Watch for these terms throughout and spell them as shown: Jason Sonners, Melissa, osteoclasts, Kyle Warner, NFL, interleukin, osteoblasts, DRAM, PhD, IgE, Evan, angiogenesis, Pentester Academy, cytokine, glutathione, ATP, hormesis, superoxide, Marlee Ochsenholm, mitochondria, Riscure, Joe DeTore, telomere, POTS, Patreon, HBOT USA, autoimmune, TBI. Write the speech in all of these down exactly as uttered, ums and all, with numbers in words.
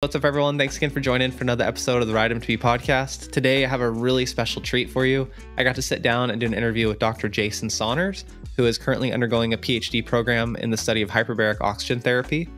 What's up, everyone? Thanks again for joining for another episode of the Ride M T B podcast. Today, I have a really special treat for you. I got to sit down and do an interview with Doctor Jason Sonners, who is currently undergoing a P H D program in the study of hyperbaric oxygen therapy.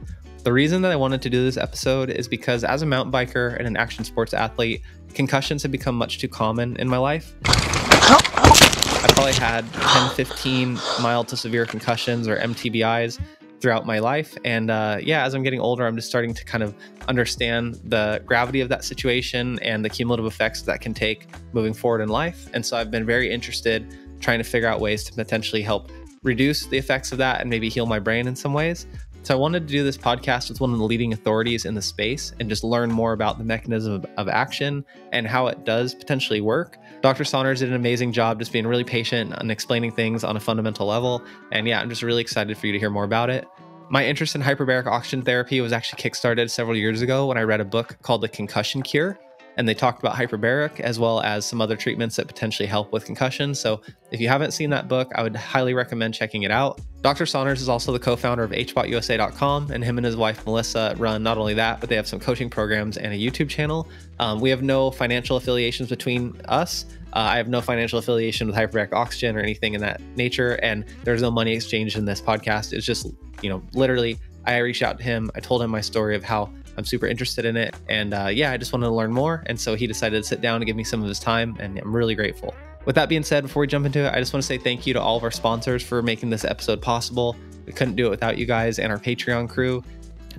The reason that I wanted to do this episode is because as a mountain biker and an action sports athlete, concussions have become much too common in my life. I probably had ten, fifteen mild to severe concussions or M T B Is throughout my life. And uh, yeah, as I'm getting older, I'm just starting to kind of understand the gravity of that situation and the cumulative effects that can take moving forward in life. And so I've been very interested trying to figure out ways to potentially help reduce the effects of that and maybe heal my brain in some ways. So I wanted to do this podcast with one of the leading authorities in the space and just learn more about the mechanism of, of action and how it does potentially work. Doctor Sonners did an amazing job just being really patient and explaining things on a fundamental level. And yeah, I'm just really excited for you to hear more about it. My interest in hyperbaric oxygen therapy was actually kickstarted several years ago when I read a book called The Concussion Cure. And they talked about hyperbaric as well as some other treatments that potentially help with concussion. So if you haven't seen that book, I would highly recommend checking it out. Doctor Sonners is also the co-founder of H B O T U S A dot com, and him and his wife, Melissa, run not only that, but they have some coaching programs and a YouTube channel. Um, we have no financial affiliations between us. Uh, I have no financial affiliation with hyperbaric oxygen or anything in that nature. And there's no money exchanged in this podcast. It's just, you know, literally I reached out to him. I told him my story of how I'm super interested in it. And uh, yeah, I just wanted to learn more. And so he decided to sit down and give me some of his time. And I'm really grateful. With that being said, before we jump into it, I just want to say thank you to all of our sponsors for making this episode possible. We couldn't do it without you guys and our Patreon crew.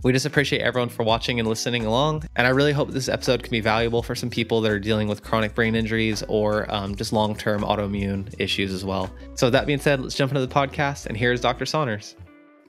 We just appreciate everyone for watching and listening along. And I really hope this episode can be valuable for some people that are dealing with chronic brain injuries or um, just long-term autoimmune issues as well. So with that being said, let's jump into the podcast. And here's Doctor Sonners.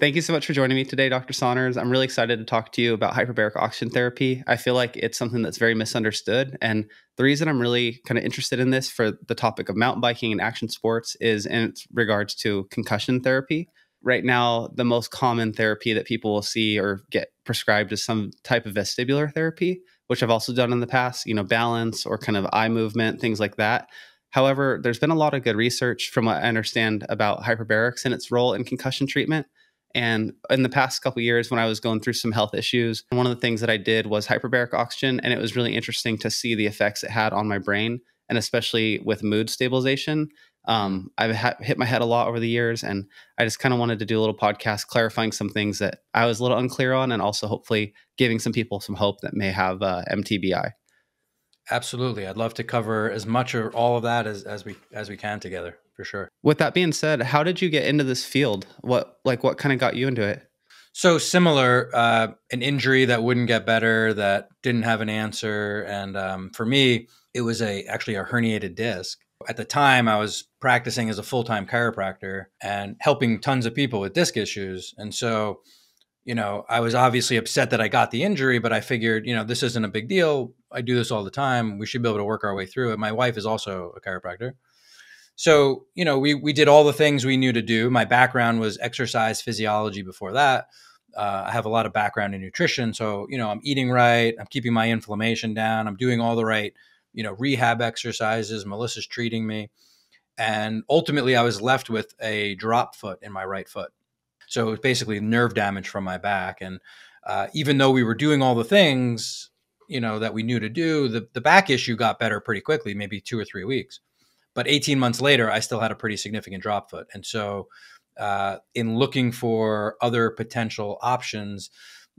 Thank you so much for joining me today, Doctor Sonners. I'm really excited to talk to you about hyperbaric oxygen therapy. I feel like it's something that's very misunderstood. And the reason I'm really kind of interested in this for the topic of mountain biking and action sports is in regards to concussion therapy. Right now, the most common therapy that people will see or get prescribed is some type of vestibular therapy, which I've also done in the past, you know, balance or kind of eye movement, things like that. However, there's been a lot of good research from what I understand about hyperbarics and its role in concussion treatment. And in the past couple of years, when I was going through some health issues, one of the things that I did was hyperbaric oxygen. And it was really interesting to see the effects it had on my brain, and especially with mood stabilization. Um, I've ha hit my head a lot over the years, and I just kind of wanted to do a little podcast clarifying some things that I was a little unclear on, and also hopefully giving some people some hope that may have uh, M T B I. Absolutely. I'd love to cover as much or all of that as, as we as we can together, for sure. With that being said, how did you get into this field? What like what kind of got you into it? So similar, uh, an injury that wouldn't get better, that didn't have an answer. And um, for me, it was a actually a herniated disc. At the time, I was practicing as a full-time chiropractor and helping tons of people with disc issues. And so, you know, I was obviously upset that I got the injury, but I figured, you know, this isn't a big deal. I do this all the time. We should be able to work our way through it. My wife is also a chiropractor. So, you know, we, we did all the things we knew to do. My background was exercise physiology before that. Uh, I have a lot of background in nutrition. So, you know, I'm eating right. I'm keeping my inflammation down. I'm doing all the right, you know, rehab exercises. Melissa's treating me. And ultimately, I was left with a drop foot in my right foot. So it was basically nerve damage from my back. And uh, even though we were doing all the things, you know, that we knew to do, the, the back issue got better pretty quickly, maybe two or three weeks. But eighteen months later, I still had a pretty significant drop foot. And so uh, in looking for other potential options,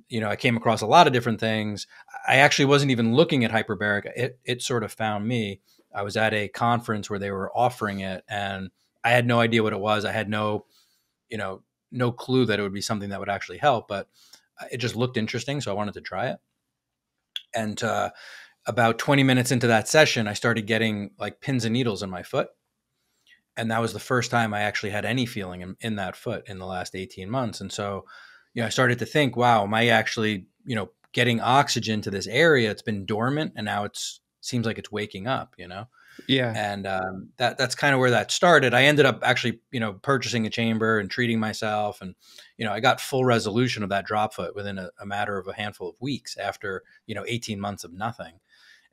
you know, I came across a lot of different things. I actually wasn't even looking at hyperbaric. It, it sort of found me. I was at a conference where they were offering it, and I had no idea what it was. I had no, you know, no clue that it would be something that would actually help, but it just looked interesting. So I wanted to try it. And uh, about twenty minutes into that session, I started getting like pins and needles in my foot. And that was the first time I actually had any feeling in, in that foot in the last eighteen months. And so, you know, I started to think, wow, am I actually, you know, getting oxygen to this area? It's been dormant, and now it's seems like it's waking up, you know? Yeah. And um, that that's kind of where that started. I ended up actually, you know, purchasing a chamber and treating myself. And, you know, I got full resolution of that drop foot within a, a matter of a handful of weeks after, you know, eighteen months of nothing.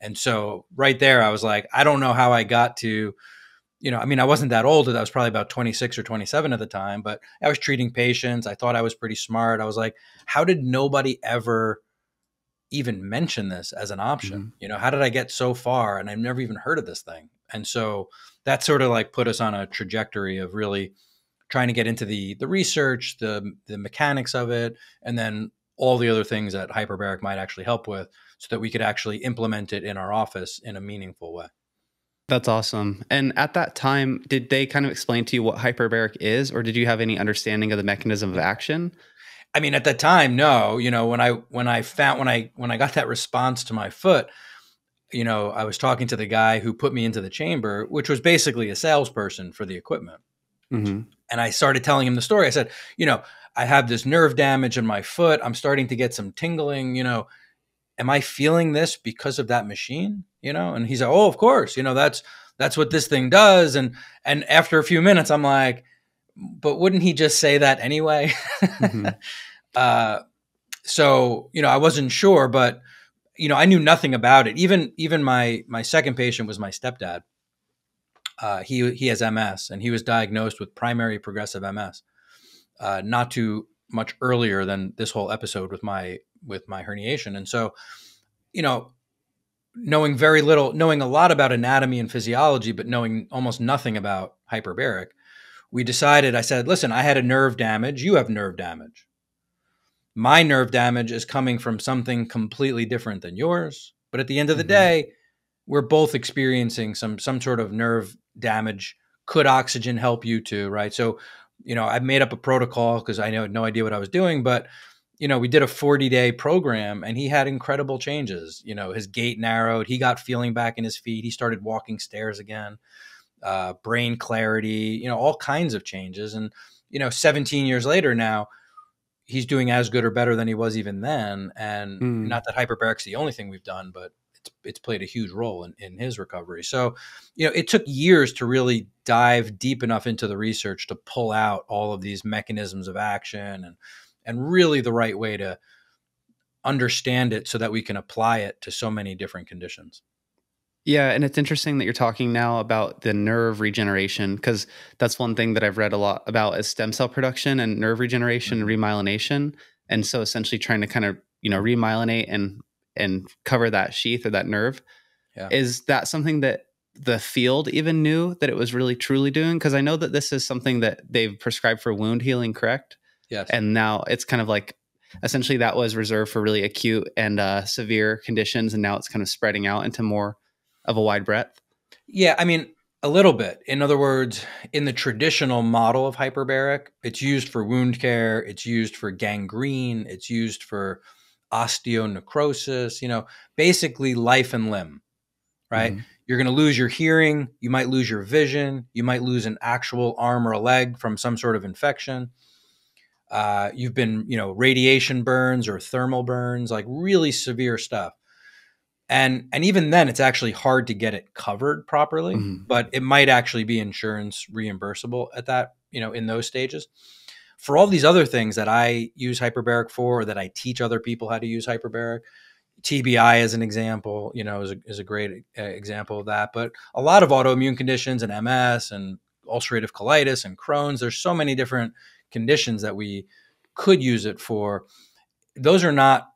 And so right there, I was like, I don't know how I got to, you know, I mean, I wasn't that old. I was probably about twenty-six or twenty-seven at the time, but I was treating patients. I thought I was pretty smart. I was like, how did nobody ever even mention this as an option. Mm-hmm. You know, how did I get so far? And I've never even heard of this thing. And so that sort of like put us on a trajectory of really trying to get into the, the research, the, the mechanics of it, and then all the other things that hyperbaric might actually help with so that we could actually implement it in our office in a meaningful way. That's awesome. And at that time, did they kind of explain to you what hyperbaric is, or did you have any understanding of the mechanism of action? I mean, at that time, no. You know, when I when I found when I when I got that response to my foot, you know, I was talking to the guy who put me into the chamber, which was basically a salesperson for the equipment. Mm-hmm. And I started telling him the story. I said, you know, I have this nerve damage in my foot. I'm starting to get some tingling, you know. Am I feeling this because of that machine? You know, and he's like, oh, of course, you know, that's, that's what this thing does. And, and after a few minutes, I'm like, but wouldn't he just say that anyway? Mm-hmm. uh, so, you know, I wasn't sure, but, you know, I knew nothing about it. Even, even my, my second patient was my stepdad. Uh, he, he has M S, and he was diagnosed with primary progressive M S, uh, not too much earlier than this whole episode with my, with my herniation. And so, you know, knowing very little, knowing a lot about anatomy and physiology, but knowing almost nothing about hyperbaric, we decided, I said, listen, I had a nerve damage. You have nerve damage. My nerve damage is coming from something completely different than yours. But at the end of the mm-hmm. day, we're both experiencing some, some sort of nerve damage. Could oxygen help you too? Right. So, you know, I've made up a protocol because I had no idea what I was doing, but you know, we did a forty day program, and he had incredible changes. You know, his gait narrowed, he got feeling back in his feet. He started walking stairs again, uh, brain clarity, you know, all kinds of changes. And, you know, seventeen years later now, he's doing as good or better than he was even then. And mm. not that hyperbaric's the only thing we've done, but it's, it's played a huge role in, in his recovery. So, you know, it took years to really dive deep enough into the research to pull out all of these mechanisms of action and, and really the right way to understand it so that we can apply it to so many different conditions. Yeah. And it's interesting that you're talking now about the nerve regeneration, because that's one thing that I've read a lot about is stem cell production and nerve regeneration and remyelination. And so essentially trying to kind of, you know, remyelinate and, and cover that sheath or that nerve. Yeah. Is that something that the field even knew that it was really truly doing? Because I know that this is something that they've prescribed for wound healing, correct? Yes. And now it's kind of like, essentially that was reserved for really acute and uh, severe conditions. And now it's kind of spreading out into more of a wide breadth. Yeah. I mean, a little bit. In other words, in the traditional model of hyperbaric, it's used for wound care. It's used for gangrene. It's used for osteonecrosis, you know, basically life and limb, right? Mm-hmm. You're going to lose your hearing. You might lose your vision. You might lose an actual arm or a leg from some sort of infection. Uh, you've been, you know, radiation burns or thermal burns, like really severe stuff. And, and even then it's actually hard to get it covered properly, mm-hmm. but it might actually be insurance reimbursable at that, you know, in those stages. For all these other things that I use hyperbaric for, or that I teach other people how to use hyperbaric, T B I as an example, you know, is a, is a great uh, example of that. But a lot of autoimmune conditions and M S and ulcerative colitis and Crohn's, there's so many different conditions that we could use it for. Those are not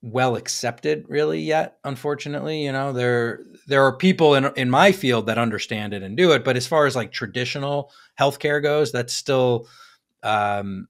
well accepted really yet, unfortunately. You know, there, there are people in, in my field that understand it and do it, but as far as like traditional healthcare goes, that's still, um,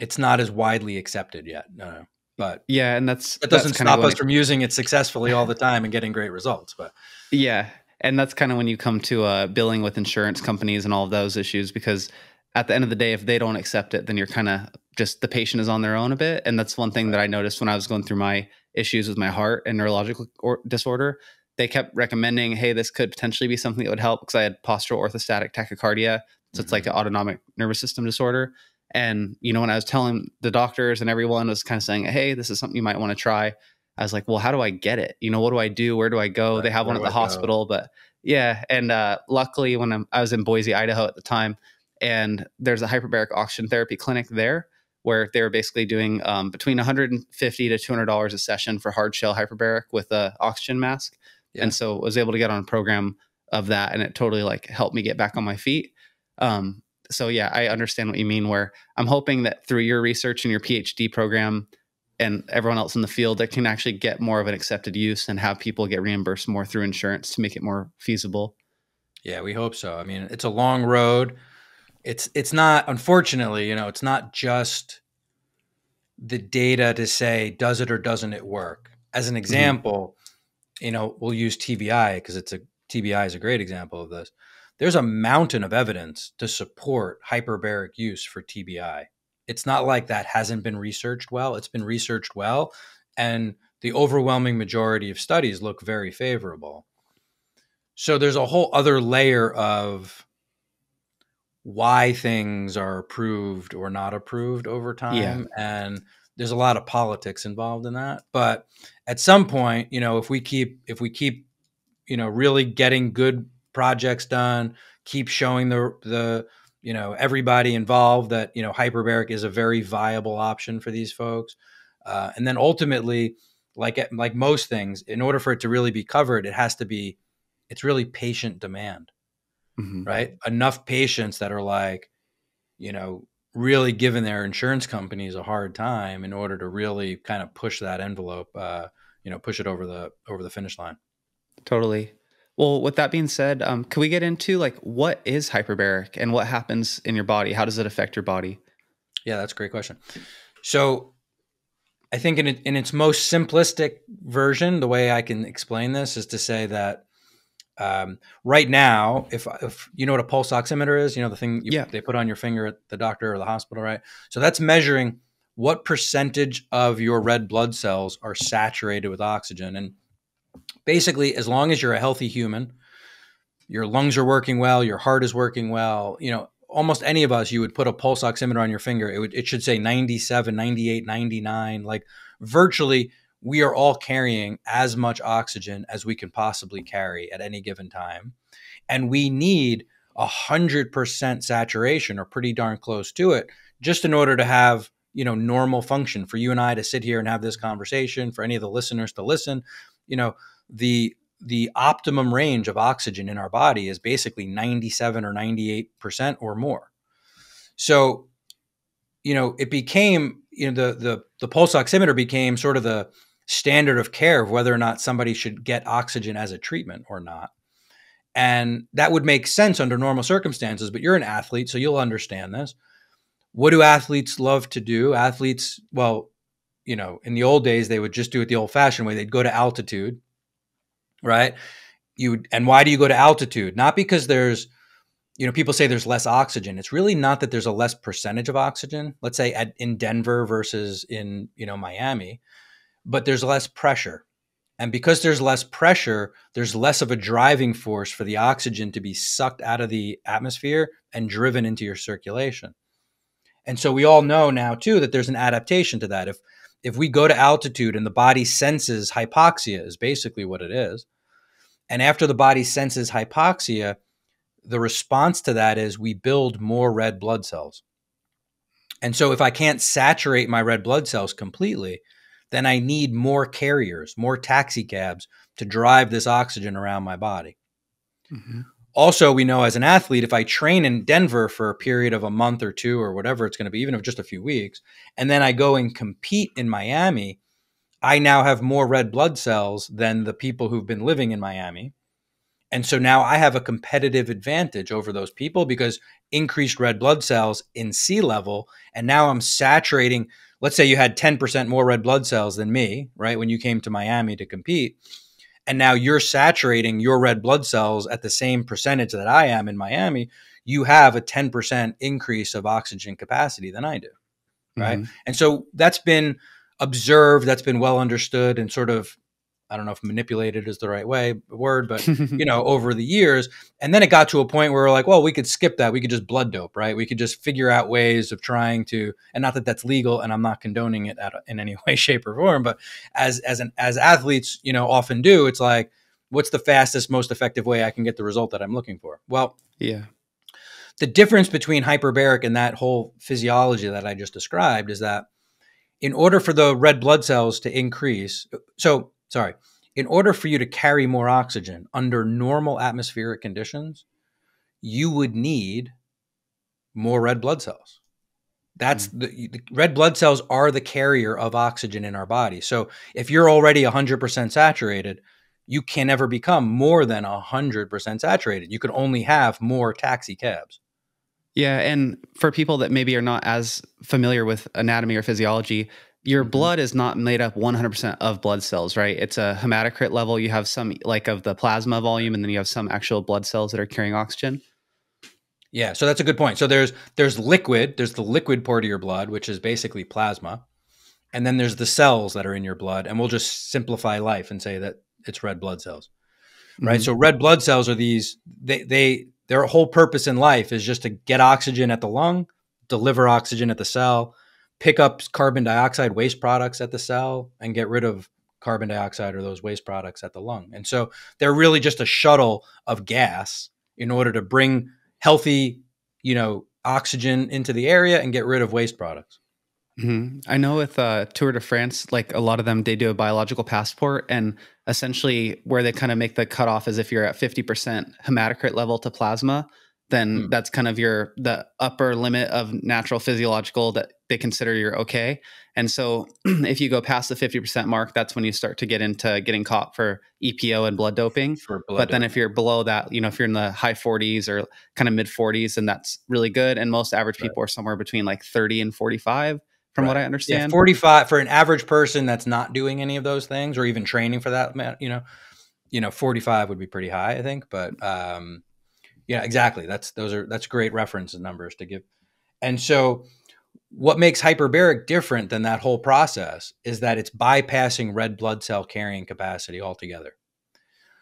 it's not as widely accepted yet. No, no. But yeah, and that's, that doesn't that's stop us from using it successfully all the time and getting great results, but yeah. And that's kind of when you come to uh billing with insurance companies and all of those issues, because at the end of the day, if they don't accept it, then you're kind of just, the patient is on their own a bit. And that's one thing that I noticed when I was going through my issues with my heart and neurological or disorder. They kept recommending, hey, this could potentially be something that would help, because I had postural orthostatic tachycardia. So mm-hmm. it's like an autonomic nervous system disorder. And, you know, when I was telling the doctors and everyone was kind of saying, hey, this is something you might want to try. I was like, well, how do I get it? You know, what do I do? Where do I go? Right. They have Where one at the I hospital, go? But yeah. And uh, luckily when I'm, I was in Boise, Idaho at the time, and there's a hyperbaric oxygen therapy clinic there where they were basically doing um, between one hundred fifty to two hundred dollars a session for hard shell hyperbaric with a oxygen mask. Yeah. And so I was able to get on a program of that, and it totally like helped me get back on my feet. Um, so yeah, I understand what you mean, where I'm hoping that through your research and your PhD program, and everyone else in the field that can actually get more of an accepted use and have people get reimbursed more through insurance to make it more feasible. Yeah, we hope so. I mean, it's a long road. It's, it's not, unfortunately, you know, it's not just the data to say, does it or doesn't it work? As an example, mm-hmm. you know, we'll use T B I because it's a, T B I is a great example of this. There's a mountain of evidence to support hyperbaric use for T B I. It's not like that hasn't been researched well. It's been researched well, and the overwhelming majority of studies look very favorable. So there's a whole other layer of why things are approved or not approved over time. Yeah. And there's a lot of politics involved in that. But at some point, you know, if we keep, if we keep, you know, really getting good projects done, keep showing the, the, you know, everybody involved that, you know, hyperbaric is a very viable option for these folks. Uh, and then ultimately, like, like most things, in order for it to really be covered, it has to be, it's really patient demand, mm-hmm. right? Enough patients that are like, you know, really giving their insurance companies a hard time in order to really kind of push that envelope, uh, you know, push it over the, over the finish line. Totally. Well, with that being said, um, can we get into like, what is hyperbaric and what happens in your body? How does it affect your body? Yeah, that's a great question. So I think in, in its most simplistic version, the way I can explain this is to say that um, right now, if, if you know what a pulse oximeter is, you know, the thing you, yeah. they put on your finger at the doctor or the hospital, right? So that's measuring what percentage of your red blood cells are saturated with oxygen. And basically, as long as you're a healthy human, your lungs are working well, your heart is working well, you know, almost any of us, you would put a pulse oximeter on your finger. It would, it should say ninety-seven, ninety-eight, ninety-nine, like virtually we are all carrying as much oxygen as we can possibly carry at any given time. And we need a hundred percent saturation or pretty darn close to it just in order to have, you know, normal function for you and I to sit here and have this conversation, for any of the listeners to listen. You know, the, the optimum range of oxygen in our body is basically ninety-seven or ninety-eight percent or more. So, you know, it became, you know, the, the, the pulse oximeter became sort of the standard of care of whether or not somebody should get oxygen as a treatment or not. And that would make sense under normal circumstances, but you're an athlete, so you'll understand this. What do athletes love to do? Athletes, well, you know, in the old days, they would just do it the old fashioned way. They'd go to altitude, right? You would, and why do you go to altitude? Not because there's, you know, people say there's less oxygen. It's really not that there's a less percentage of oxygen, let's say at, in Denver versus in, you know, Miami, but there's less pressure. And because there's less pressure, there's less of a driving force for the oxygen to be sucked out of the atmosphere and driven into your circulation. And so we all know now too, that there's an adaptation to that. If, If we go to altitude and the body senses hypoxia is basically what it is. And after the body senses hypoxia, the response to that is we build more red blood cells. And so if I can't saturate my red blood cells completely, then I need more carriers, more taxi cabs to drive this oxygen around my body. Mm-hmm. Also, we know as an athlete, if I train in Denver for a period of a month or two or whatever it's going to be, even if just a few weeks, and then I go and compete in Miami, I now have more red blood cells than the people who've been living in Miami. And so now I have a competitive advantage over those people because increased red blood cells in sea level, and now I'm saturating, let's say you had ten percent more red blood cells than me, right, when you came to Miami to compete. And now you're saturating your red blood cells at the same percentage that I am in Miami, you have a ten percent increase of oxygen capacity than I do, right? Mm-hmm. And so that's been observed, that's been well understood and sort of, I don't know if manipulated is the right way, word, but you know, over the years. And then it got to a point where we're like, well, we could skip that. We could just blood dope, right? We could just figure out ways of trying to, and not that that's legal and I'm not condoning it at, in any way, shape or form, but as, as an, as athletes, you know, often do, it's like, what's the fastest, most effective way I can get the result that I'm looking for? Well, yeah. The difference between hyperbaric and that whole physiology that I just described is that in order for the red blood cells to increase, so Sorry, in order for you to carry more oxygen under normal atmospheric conditions, you would need more red blood cells. That's mm. the, the red blood cells are the carrier of oxygen in our body. So if you're already one hundred percent saturated, you can never become more than one hundred percent saturated. You can only have more taxi cabs. Yeah, and for people that maybe are not as familiar with anatomy or physiology, your blood is not made up one hundred percent of blood cells, right? It's a hematocrit level. You have some like of the plasma volume, and then you have some actual blood cells that are carrying oxygen. Yeah, so that's a good point. So there's there's liquid, there's the liquid part of your blood, which is basically plasma. And then there's the cells that are in your blood. And we'll just simplify life and say that it's red blood cells, right? Mm-hmm. So red blood cells are these, they, they their whole purpose in life is just to get oxygen at the lung, deliver oxygen at the cell, pick up carbon dioxide waste products at the cell, and get rid of carbon dioxide or those waste products at the lung. And so they're really just a shuttle of gas in order to bring healthy, you know, oxygen into the area and get rid of waste products. Mm-hmm. I know with uh, Tour de France, like a lot of them, they do a biological passport, and essentially where they kind of make the cutoff is if you're at fifty percent hematocrit level to plasma, then mm. that's kind of your, the upper limit of natural physiological that they consider you're okay. And so if you go past the fifty percent mark, that's when you start to get into getting caught for E P O and blood doping. For blood but doping. Then if you're below that, you know, if you're in the high forties or kind of mid forties, then that's really good. And most average right. people are somewhere between like thirty and forty-five. From right. what I understand, yeah, forty-five for an average person that's not doing any of those things or even training for that, you know, you know, forty-five would be pretty high, I think. But um, yeah, exactly. That's those are that's great reference numbers to give. And so what makes hyperbaric different than that whole process is that it's bypassing red blood cell carrying capacity altogether.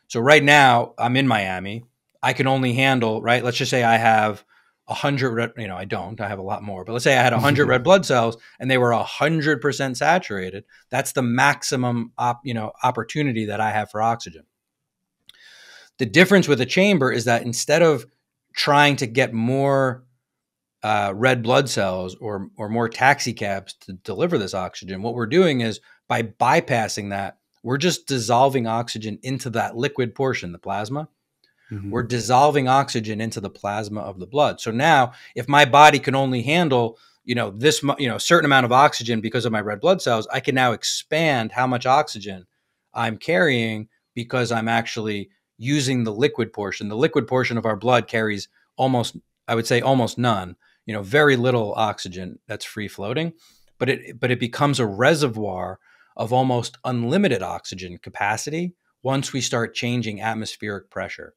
So right now I'm in Miami. I can only handle right. Let's just say I have a hundred, you know, I don't, I have a lot more, but let's say I had a hundred red blood cells and they were a hundred percent saturated. That's the maximum, op, you know, opportunity that I have for oxygen. The difference with a chamber is that instead of trying to get more uh, red blood cells or, or more taxi cabs to deliver this oxygen, what we're doing is by bypassing that, we're just dissolving oxygen into that liquid portion, the plasma. Mm-hmm. We're dissolving oxygen into the plasma of the blood. So now if my body can only handle, you know, this, you know, a certain amount of oxygen because of my red blood cells, I can now expand how much oxygen I'm carrying because I'm actually using the liquid portion. The liquid portion of our blood carries almost, I would say almost none, you know, very little oxygen that's free floating, but it, but it becomes a reservoir of almost unlimited oxygen capacity once we start changing atmospheric pressure.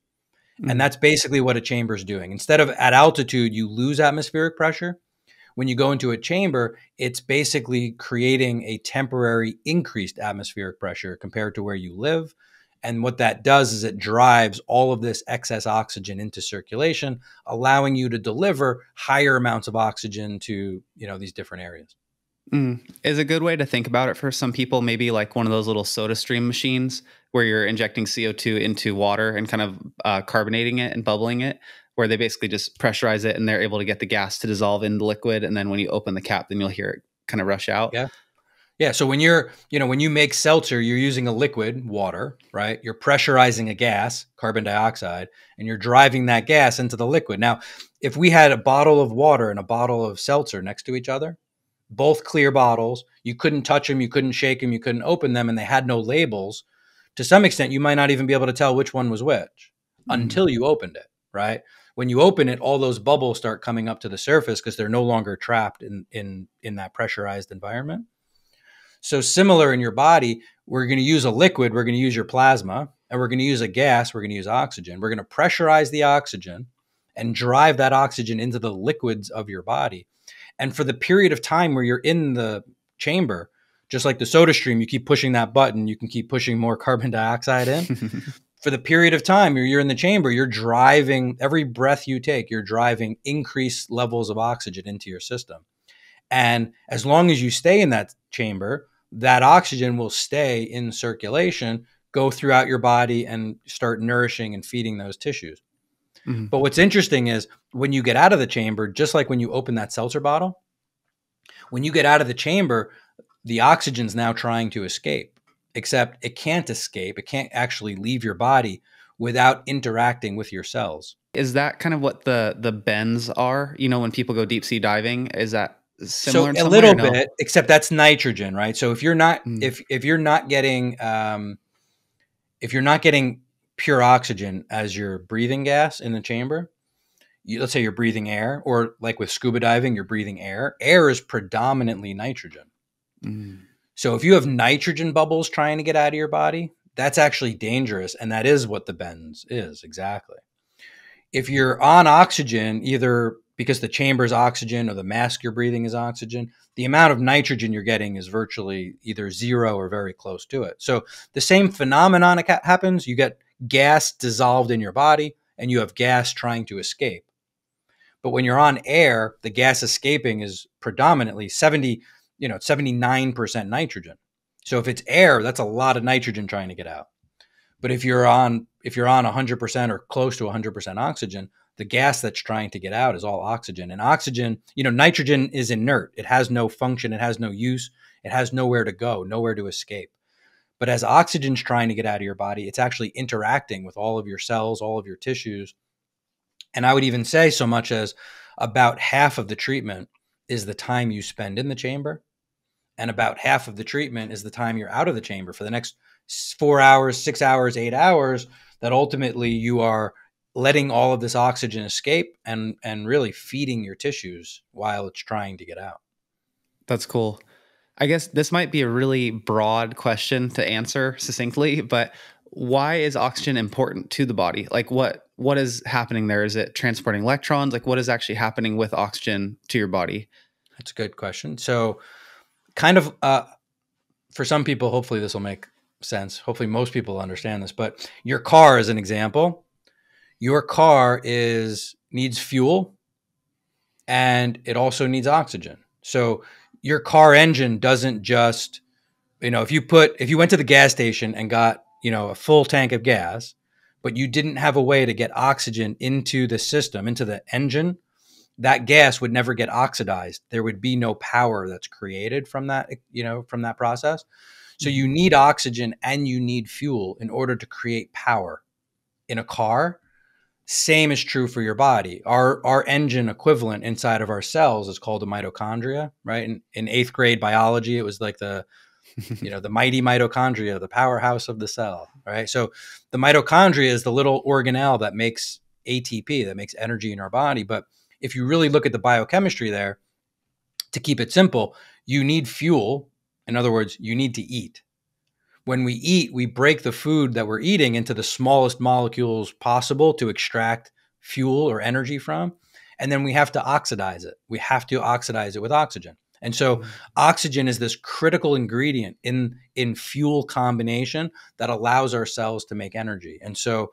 And that's basically what a chamber is doing. Instead of at altitude, you lose atmospheric pressure. When you go into a chamber, it's basically creating a temporary increased atmospheric pressure compared to where you live. And what that does is it drives all of this excess oxygen into circulation, allowing you to deliver higher amounts of oxygen to, you know, these different areas. Mm. Is a good way to think about it for some people, maybe like one of those little soda stream machines where you're injecting C O two into water and kind of uh, carbonating it and bubbling it, where they basically just pressurize it and they're able to get the gas to dissolve in the liquid. And then when you open the cap, then you'll hear it kind of rush out. Yeah. Yeah. So when you're, you know, when you make seltzer, you're using a liquid, water, right? You're pressurizing a gas, carbon dioxide, and you're driving that gas into the liquid. Now, if we had a bottle of water and a bottle of seltzer next to each other, both clear bottles, you couldn't touch them, you couldn't shake them, you couldn't open them, and they had no labels. To some extent, you might not even be able to tell which one was which mm-hmm. until you opened it, right? When you open it, all those bubbles start coming up to the surface because they're no longer trapped in, in, in that pressurized environment. So similar in your body, we're going to use a liquid, we're going to use your plasma, and we're going to use a gas, we're going to use oxygen. We're going to pressurize the oxygen and drive that oxygen into the liquids of your body. And for the period of time where you're in the chamber, just like the soda stream, you keep pushing that button, you can keep pushing more carbon dioxide in. For the period of time where you're in the chamber, you're driving, every breath you take, you're driving increased levels of oxygen into your system. And as long as you stay in that chamber, that oxygen will stay in circulation, go throughout your body and start nourishing and feeding those tissues. Mm-hmm. But what's interesting is when you get out of the chamber, just like when you open that seltzer bottle, when you get out of the chamber, the oxygen's now trying to escape, except it can't escape. It can't actually leave your body without interacting with your cells. Is that kind of what the, the bends are? You know, when people go deep sea diving, is that similar? So a little no? bit, except that's nitrogen, right? So if you're not, mm. if, if you're not getting, um, if you're not getting pure oxygen as your breathing gas in the chamber, you, let's say you're breathing air, or like with scuba diving, you're breathing air. Air is predominantly nitrogen. Mm. So if you have nitrogen bubbles trying to get out of your body, that's actually dangerous. And that is what the bends is, exactly. If you're on oxygen, either because the chamber's oxygen or the mask you're breathing is oxygen, the amount of nitrogen you're getting is virtually either zero or very close to it. So the same phenomenon happens. You get gas dissolved in your body and you have gas trying to escape. But when you're on air, the gas escaping is predominantly seventy, you know, seventy-nine percent nitrogen. So if it's air, that's a lot of nitrogen trying to get out. But if you're on, if you're on one hundred percent or close to one hundred percent oxygen, the gas that's trying to get out is all oxygen. And oxygen, you know, nitrogen is inert. It has no function. It has no use. It has nowhere to go, nowhere to escape. But as oxygen's trying to get out of your body, it's actually interacting with all of your cells, all of your tissues. And I would even say so much as about half of the treatment is the time you spend in the chamber. And about half of the treatment is the time you're out of the chamber for the next four hours, six hours, eight hours, that ultimately you are letting all of this oxygen escape and, and really feeding your tissues while it's trying to get out. That's cool. I guess this might be a really broad question to answer succinctly, but why is oxygen important to the body? Like what, what is happening there? Is it transporting electrons? Like what is actually happening with oxygen to your body? That's a good question. So kind of, uh, for some people, hopefully this will make sense. Hopefully most people understand this, but your car is an example. Your car is needs fuel and it also needs oxygen. So your car engine doesn't just, you know, if you put, if you went to the gas station and got, you know, a full tank of gas, but you didn't have a way to get oxygen into the system, into the engine, that gas would never get oxidized. There would be no power that's created from that, you know, from that process. So you need oxygen and you need fuel in order to create power in a car. Same is true for your body. Our, our engine equivalent inside of our cells is called a mitochondria, right? In, in eighth grade biology, it was like the, you know, the mighty mitochondria, the powerhouse of the cell, right? So the mitochondria is the little organelle that makes A T P, that makes energy in our body. But if you really look at the biochemistry there, to keep it simple, you need fuel. In other words, you need to eat. When we eat, we break the food that we're eating into the smallest molecules possible to extract fuel or energy from. And then we have to oxidize it. We have to oxidize it with oxygen. And so oxygen is this critical ingredient in, in fuel combination that allows our cells to make energy. And so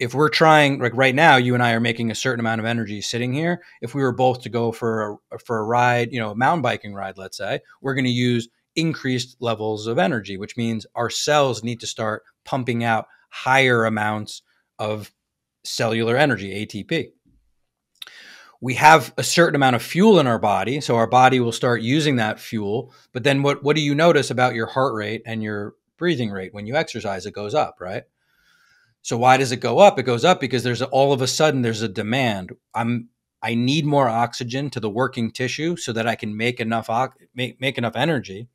if we're trying, like right now, you and I are making a certain amount of energy sitting here. If we were both to go for a, for a ride, you know, a mountain biking ride, let's say, we're going to use increased levels of energy, which means our cells need to start pumping out higher amounts of cellular energy, A T P. We have a certain amount of fuel in our body, so our body will start using that fuel. But then what, what do you notice about your heart rate and your breathing rate? When you exercise, it goes up, right? So why does it go up? It goes up because there's a, all of a sudden there's a demand. I'm I need more oxygen to the working tissue so that I can make enough make, make enough energy.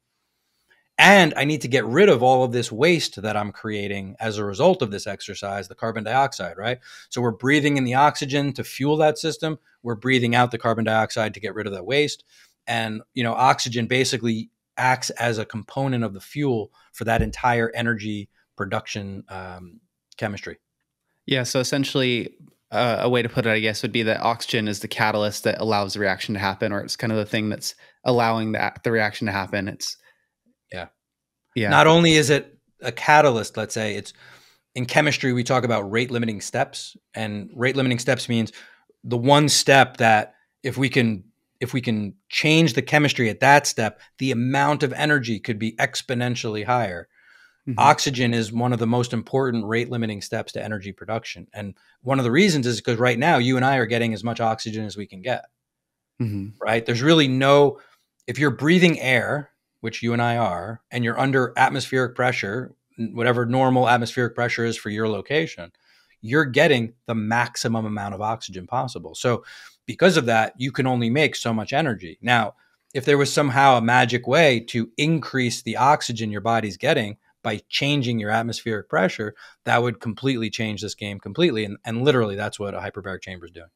And I need to get rid of all of this waste that I'm creating as a result of this exercise, the carbon dioxide, right? So we're breathing in the oxygen to fuel that system. We're breathing out the carbon dioxide to get rid of that waste. And, you know, oxygen basically acts as a component of the fuel for that entire energy production um, chemistry. Yeah. So essentially uh, a way to put it, I guess, would be that oxygen is the catalyst that allows the reaction to happen, or it's kind of the thing that's allowing the, the reaction to happen. It's, Yeah. Yeah. Not only is it a catalyst, let's say it's in chemistry, we talk about rate limiting steps, and rate limiting steps means the one step that if we can, if we can change the chemistry at that step, the amount of energy could be exponentially higher. Mm-hmm. Oxygen is one of the most important rate limiting steps to energy production. And one of the reasons is because right now you and I are getting as much oxygen as we can get, mm-hmm. right? There's really no, if you're breathing air, which you and I are, and you're under atmospheric pressure, whatever normal atmospheric pressure is for your location, you're getting the maximum amount of oxygen possible. So because of that, you can only make so much energy. Now, if there was somehow a magic way to increase the oxygen your body's getting by changing your atmospheric pressure, that would completely change this game completely. And, and literally, that's what a hyperbaric chamber is doing.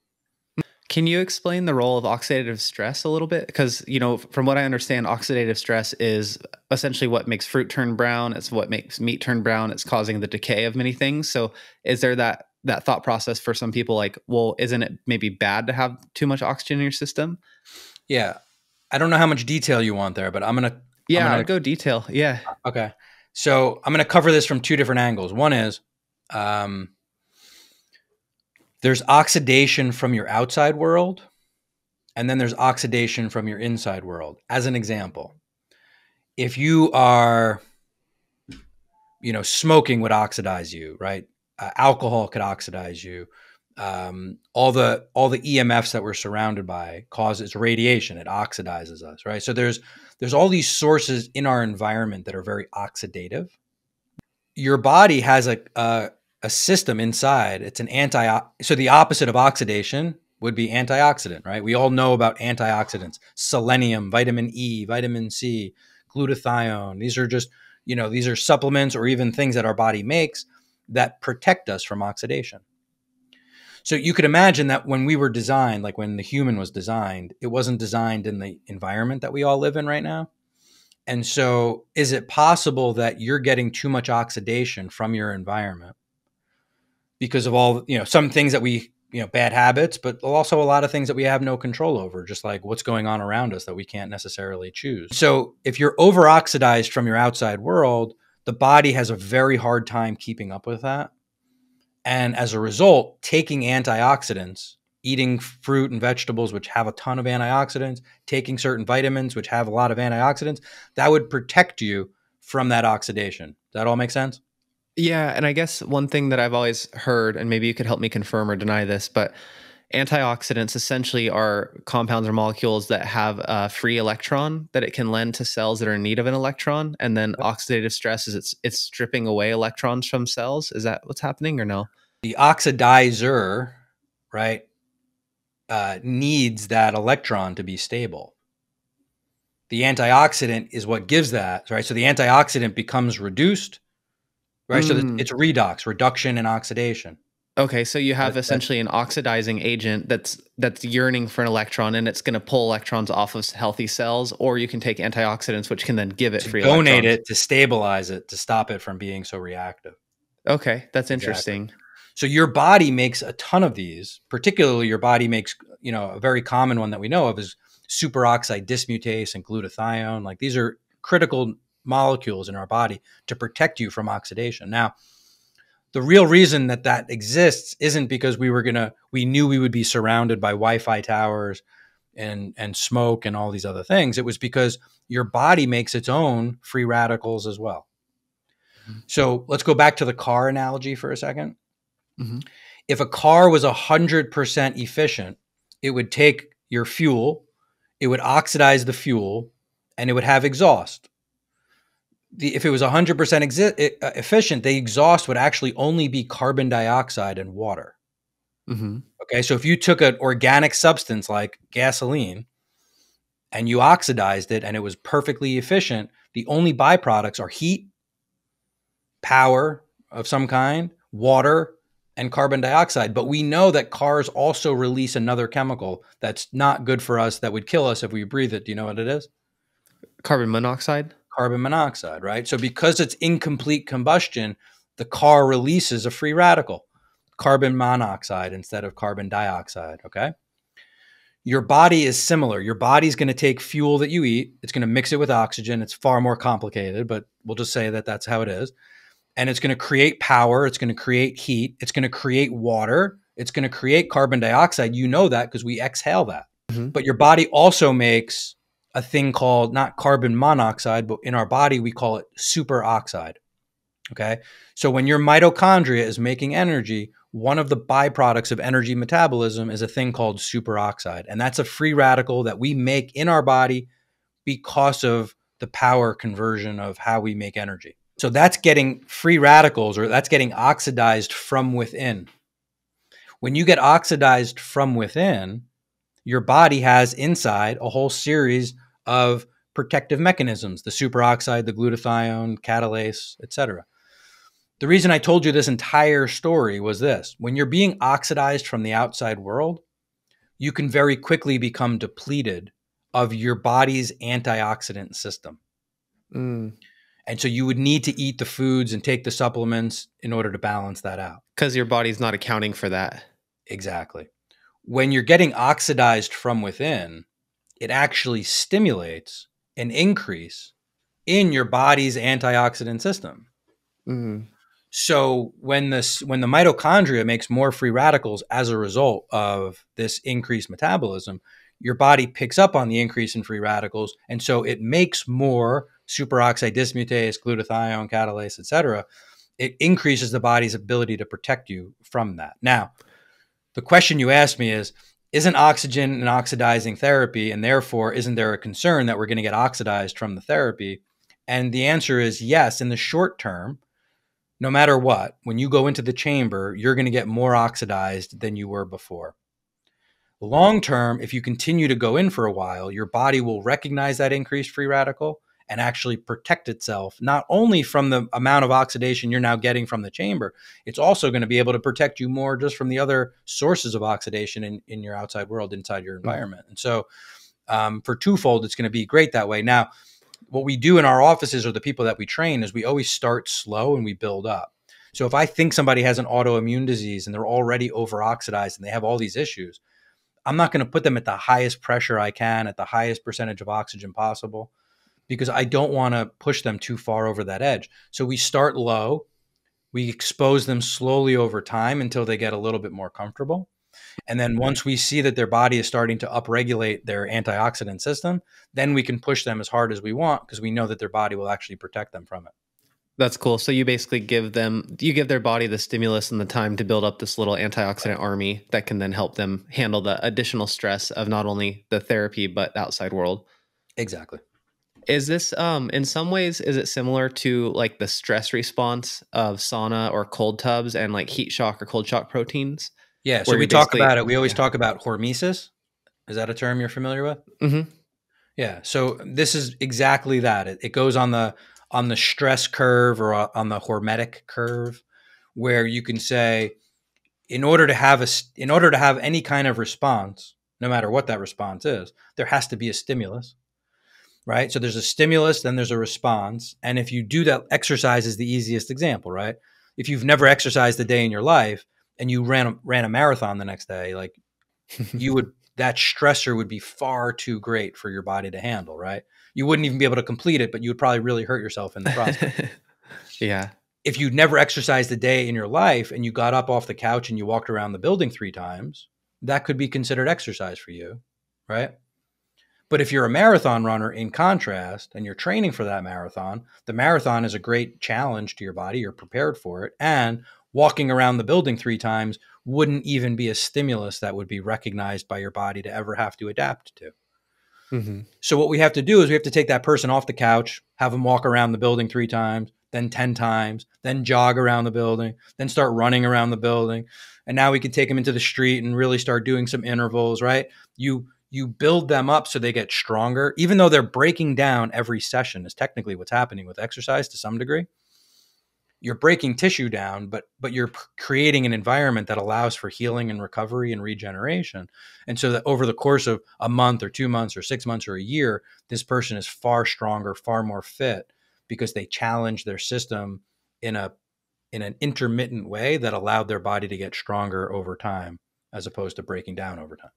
Can you explain the role of oxidative stress a little bit? Because, you know, from what I understand, oxidative stress is essentially what makes fruit turn brown. It's what makes meat turn brown. It's causing the decay of many things. So is there that that thought process for some people like, well, isn't it maybe bad to have too much oxygen in your system? Yeah. I don't know how much detail you want there, but I'm going to. Yeah, I'm gonna, I'll go detail. Yeah. Okay. So I'm going to cover this from two different angles. One is, um, there's oxidation from your outside world, and then there's oxidation from your inside world. As an example, if you are, you know, smoking would oxidize you, right? Uh, alcohol could oxidize you. Um, all the all the E M Fs that we're surrounded by causes radiation. It oxidizes us, right? So there's there's all these sources in our environment that are very oxidative. Your body has a, a a system inside. It's an anti, so the opposite of oxidation would be antioxidant, right? We all know about antioxidants, selenium, vitamin E, vitamin C, glutathione. These are just, you know, these are supplements or even things that our body makes that protect us from oxidation. So you could imagine that when we were designed, like when the human was designed, it wasn't designed in the environment that we all live in right now. And so is it possible that you're getting too much oxidation from your environment? Because of all, you know, some things that we, you know, bad habits, but also a lot of things that we have no control over, just like what's going on around us that we can't necessarily choose. So if you're over-oxidized from your outside world, the body has a very hard time keeping up with that. And as a result, taking antioxidants, eating fruit and vegetables, which have a ton of antioxidants, taking certain vitamins, which have a lot of antioxidants, that would protect you from that oxidation. Does that all make sense? Yeah. And I guess one thing that I've always heard, and maybe you could help me confirm or deny this, but antioxidants essentially are compounds or molecules that have a free electron that it can lend to cells that are in need of an electron. And then oxidative stress is it's, it's stripping away electrons from cells. Is that what's happening or no? The oxidizer, right, uh, needs that electron to be stable. The antioxidant is what gives that, right? So the antioxidant becomes reduced. Right, mm. So it's redox, reduction and oxidation. Okay, so you have that, essentially an oxidizing agent that's that's yearning for an electron, and it's going to pull electrons off of healthy cells, or you can take antioxidants, which can then give it free electrons. Donate it to stabilize it, to stop it from being so reactive. Okay, that's interesting. Exactly. So your body makes a ton of these. Particularly, your body makes, you know, a very common one that we know of is superoxide dismutase and glutathione. Like these are critical molecules in our body to protect you from oxidation. Now, the real reason that that exists isn't because we were going to, we knew we would be surrounded by Wi-Fi towers and, and smoke and all these other things. It was because your body makes its own free radicals as well. Mm-hmm. So let's go back to the car analogy for a second. Mm-hmm. If a car was one hundred percent efficient, it would take your fuel, it would oxidize the fuel, and it would have exhaust. The, if it was one hundred percent efficient, the exhaust would actually only be carbon dioxide and water. Mm-hmm. Okay, so if you took an organic substance like gasoline and you oxidized it and it was perfectly efficient, the only byproducts are heat, power of some kind, water, and carbon dioxide. But we know that cars also release another chemical that's not good for us, that would kill us if we breathe it. Do you know what it is? Carbon monoxide? Carbon monoxide, right? So because it's incomplete combustion, the car releases a free radical, carbon monoxide instead of carbon dioxide, okay? Your body is similar. Your body's going to take fuel that you eat. It's going to mix it with oxygen. It's far more complicated, but we'll just say that that's how it is. And it's going to create power. It's going to create heat. It's going to create water. It's going to create carbon dioxide. You know that because we exhale that. Mm-hmm. But your body also makes a thing called not carbon monoxide, but in our body, we call it superoxide. Okay. So when your mitochondria is making energy, one of the byproducts of energy metabolism is a thing called superoxide. And that's a free radical that we make in our body because of the power conversion of how we make energy. So that's getting free radicals, or that's getting oxidized from within. When you get oxidized from within, your body has inside a whole series of protective mechanisms, the superoxide, the glutathione, catalase, et cetera. The reason I told you this entire story was this: when you're being oxidized from the outside world, you can very quickly become depleted of your body's antioxidant system. Mm. And so you would need to eat the foods and take the supplements in order to balance that out. Because your body's not accounting for that. Exactly. When you're getting oxidized from within, it actually stimulates an increase in your body's antioxidant system. Mm-hmm. So when this, when the mitochondria makes more free radicals as a result of this increased metabolism, your body picks up on the increase in free radicals. And so it makes more superoxide dismutase, glutathione, catalase, et cetera. It increases the body's ability to protect you from that. Now, the question you asked me is, isn't oxygen an oxidizing therapy? And therefore, isn't there a concern that we're going to get oxidized from the therapy? And the answer is yes, in the short term, no matter what, when you go into the chamber, you're going to get more oxidized than you were before. Long term, if you continue to go in for a while, your body will recognize that increased free radical and actually protect itself, not only from the amount of oxidation you're now getting from the chamber, it's also going to be able to protect you more just from the other sources of oxidation in, in your outside world, inside your environment. And so um, for twofold, it's going to be great that way. Now, what we do in our offices or the people that we train is we always start slow and we build up. So if I think somebody has an autoimmune disease and they're already overoxidized and they have all these issues, I'm not going to put them at the highest pressure I can, at the highest percentage of oxygen possible, because I don't want to push them too far over that edge. So we start low, we expose them slowly over time until they get a little bit more comfortable. And then once we see that their body is starting to upregulate their antioxidant system, then we can push them as hard as we want because we know that their body will actually protect them from it. That's cool. So you basically give them, you give their body the stimulus and the time to build up this little antioxidant army that can then help them handle the additional stress of not only the therapy, but the outside world. Exactly. Is this, um, in some ways, is it similar to like the stress response of sauna or cold tubs and like heat shock or cold shock proteins? Yeah. So we talk about it. We always yeah. talk about hormesis. Is that a term you're familiar with? Mm-hmm. Yeah. So this is exactly that. It, it goes on the, on the stress curve or on the hormetic curve, where you can say, in order to have a, in order to have any kind of response, no matter what that response is, there has to be a stimulus. Right? So there's a stimulus, then there's a response. And if you do that, exercise is the easiest example, right? If you've never exercised a day in your life and you ran a, ran a marathon the next day, like you would, that stressor would be far too great for your body to handle, right? You wouldn't even be able to complete it, but you would probably really hurt yourself in the process. Yeah. If you'd never exercised a day in your life and you got up off the couch and you walked around the building three times, that could be considered exercise for you, right? But if you're a marathon runner, in contrast, and you're training for that marathon, the marathon is a great challenge to your body. You're prepared for it. And walking around the building three times wouldn't even be a stimulus that would be recognized by your body to ever have to adapt to. Mm-hmm. So what we have to do is we have to take that person off the couch, have them walk around the building three times, then ten times, then jog around the building, then start running around the building. And now we can take them into the street and really start doing some intervals, right? You You build them up so they get stronger, even though they're breaking down every session is technically what's happening with exercise to some degree. You're breaking tissue down, but but you're creating an environment that allows for healing and recovery and regeneration. And so that over the course of a month or two months or six months or a year, this person is far stronger, far more fit because they challenged their system in a in an intermittent way that allowed their body to get stronger over time as opposed to breaking down over time.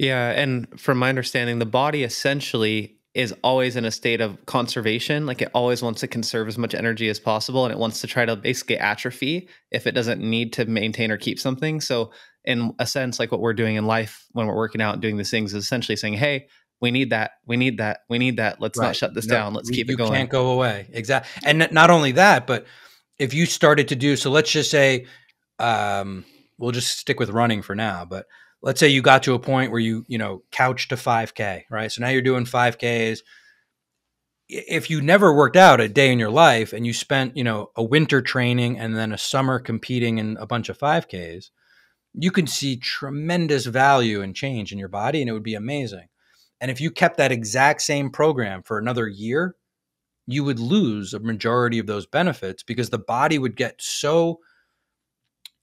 Yeah. And from my understanding, the body essentially is always in a state of conservation. Like it always wants to conserve as much energy as possible. And it wants to try to basically atrophy if it doesn't need to maintain or keep something. So in a sense, like what we're doing in life, when we're working out and doing these things is essentially saying, hey, we need that. We need that. We need that. Let's right. not shut this no, down. Let's you, keep it going. You can't go away. Exactly. And not only that, but if you started to do, so let's just say, um, we'll just stick with running for now, but let's say you got to a point where you, you know, couch to five K, right? So now you're doing five Ks. If you never worked out a day in your life and you spent, you know, a winter training and then a summer competing in a bunch of five Ks, you can see tremendous value and change in your body and it would be amazing. And if you kept that exact same program for another year, you would lose a majority of those benefits because the body would get so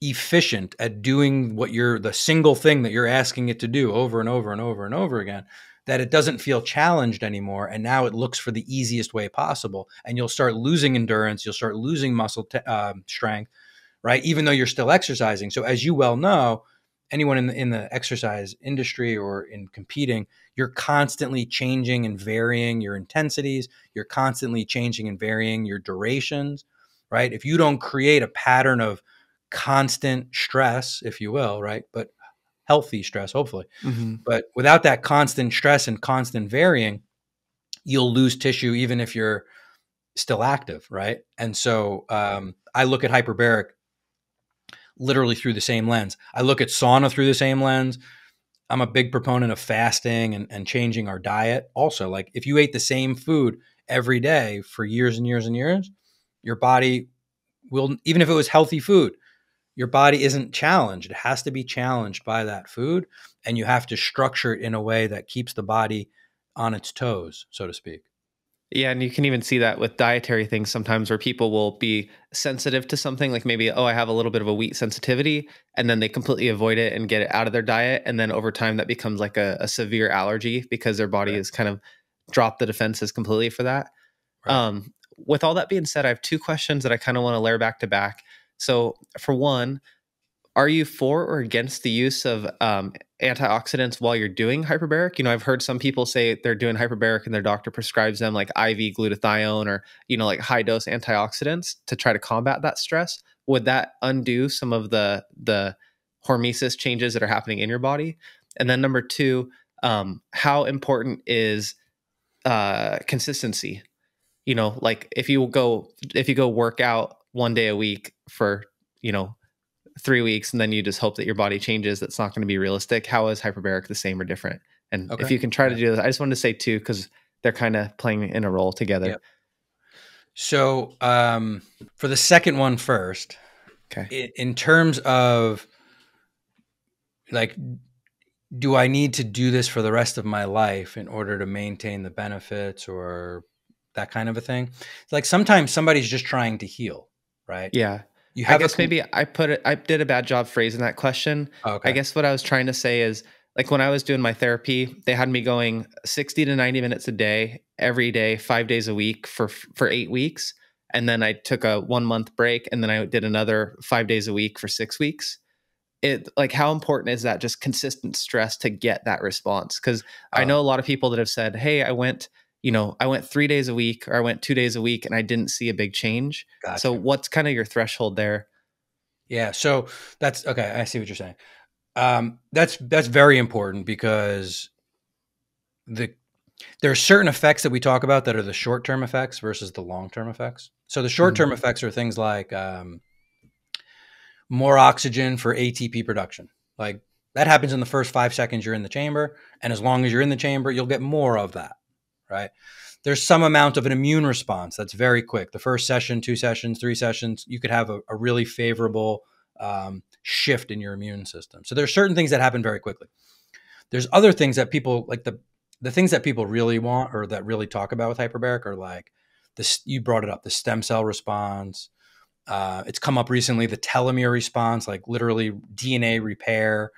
efficient at doing what you're, the single thing that you're asking it to do over and over and over and over again, that it doesn't feel challenged anymore. And now it looks for the easiest way possible. And you'll start losing endurance. You'll start losing muscle uh, strength, right? Even though you're still exercising. So as you well know, anyone in the, in the exercise industry or in competing, you're constantly changing and varying your intensities. You're constantly changing and varying your durations, right? If you don't create a pattern of constant stress, if you will, right? But healthy stress, hopefully. Mm-hmm. But without that constant stress and constant varying, you'll lose tissue even if you're still active, right? And so um, I look at hyperbaric literally through the same lens. I look at sauna through the same lens. I'm a big proponent of fasting and, and changing our diet. Also, like if you ate the same food every day for years and years and years, your body will, even if it was healthy food, your body isn't challenged. It has to be challenged by that food, and you have to structure it in a way that keeps the body on its toes, so to speak. Yeah, and you can even see that with dietary things sometimes where people will be sensitive to something, like maybe, oh, I have a little bit of a wheat sensitivity, and then they completely avoid it and get it out of their diet. And then over time, that becomes like a, a severe allergy because their body has kind of dropped the defenses completely for that. Right. Um, with all that being said, I have two questions that I kind of want to layer back to back. So for one, are you for or against the use of um, antioxidants while you're doing hyperbaric? You know, I've heard some people say they're doing hyperbaric and their doctor prescribes them like I V glutathione or, you know, like high dose antioxidants to try to combat that stress. Would that undo some of the, the hormesis changes that are happening in your body? And then number two, um, how important is uh, consistency? You know, like if you go, if you go work out one day a week for, you know, three weeks, and then you just hope that your body changes, that's not going to be realistic. How is hyperbaric the same or different? And okay, if you can try to do this, I just wanted to say two, because they're kind of playing in a role together. Yep. So um, for the second one first, okay. It, in terms of like, do I need to do this for the rest of my life in order to maintain the benefits or that kind of a thing? It's like sometimes somebody's just trying to heal, right? Yeah. You have I guess maybe I put it, I did a bad job phrasing that question. Oh, okay. I guess what I was trying to say is like when I was doing my therapy, they had me going sixty to ninety minutes a day, every day, five days a week for, for eight weeks. And then I took a one month break and then I did another five days a week for six weeks. It like, how important is that just consistent stress to get that response? Cause oh. I know a lot of people that have said, hey, I went, you know, I went three days a week or I went two days a week and I didn't see a big change. Gotcha. So what's kind of your threshold there? Yeah. So that's okay. I see what you're saying. Um, that's, that's very important because the, there are certain effects that we talk about that are the short-term effects versus the long-term effects. So the short-term mm-hmm. effects are things like, um, more oxygen for A T P production. Like that happens in the first five seconds you're in the chamber. And as long as you're in the chamber, you'll get more of that. Right? There's some amount of an immune response that's very quick. The first session, two sessions, three sessions, you could have a, a really favorable um, shift in your immune system. So there's certain things that happen very quickly. There's other things that people like the, the things that people really want or that really talk about with hyperbaric are like this, you brought it up, the stem cell response. Uh, it's come up recently, the telomere response, like literally D N A repair,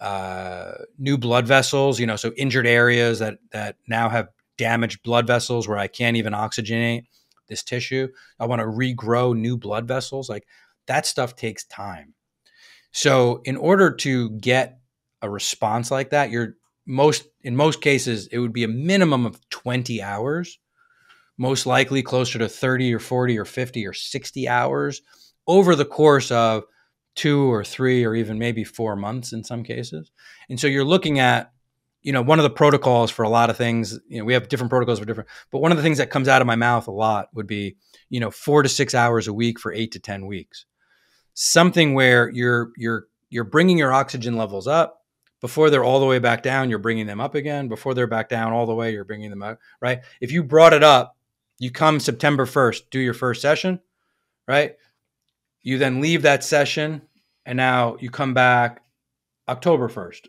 uh, new blood vessels, you know, so injured areas that, that now have damaged blood vessels where I can't even oxygenate this tissue. I want to regrow new blood vessels. Like that stuff takes time. So in order to get a response like that, you're most, in most cases, it would be a minimum of twenty hours, most likely closer to thirty or forty or fifty or sixty hours over the course of two or three, or even maybe four months in some cases. And so you're looking at, you know, one of the protocols for a lot of things, you know, we have different protocols for different, but one of the things that comes out of my mouth a lot would be, you know, four to six hours a week for eight to ten weeks, something where you're, you're, you're bringing your oxygen levels up before they're all the way back down. You're bringing them up again before they're back down all the way. You're bringing them up, right? If you brought it up, you come September first, do your first session, right? You then leave that session and now you come back October first,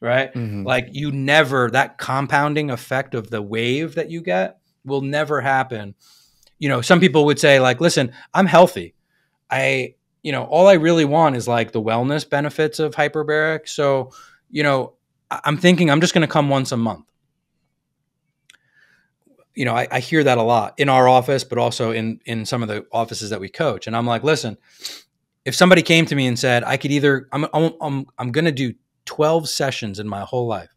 right? Mm-hmm. Like you never, that compounding effect of the wave that you get will never happen. You know, some people would say like, listen, I'm healthy. I, you know, all I really want is like the wellness benefits of hyperbaric. So, you know, I'm thinking I'm just going to come once a month. You know, I, I hear that a lot in our office, but also in, in some of the offices that we coach. And I'm like, listen, if somebody came to me and said, I could either, I'm, I'm, I'm, I'm going to do twelve sessions in my whole life.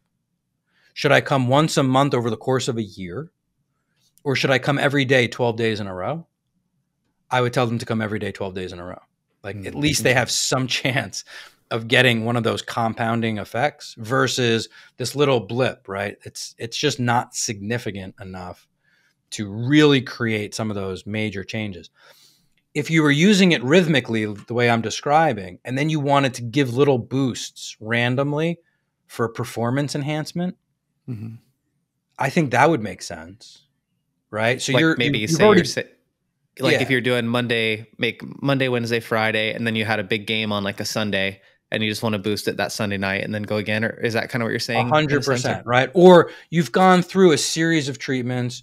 Should I come once a month over the course of a year? Or should I come every day, twelve days in a row? I would tell them to come every day, twelve days in a row. Like mm-hmm. at least they have some chance of getting one of those compounding effects versus this little blip, right? It's, it's just not significant enough to really create some of those major changes. If you were using it rhythmically, the way I'm describing, and then you wanted to give little boosts randomly for performance enhancement, mm-hmm. I think that would make sense, right? So like you're maybe you, say already, you're si like yeah. if you're doing Monday, make Monday, Wednesday, Friday, and then you had a big game on like a Sunday, and you just want to boost it that Sunday night and then go again, or is that kind of what you're saying? one hundred percent, right? Or you've gone through a series of treatments.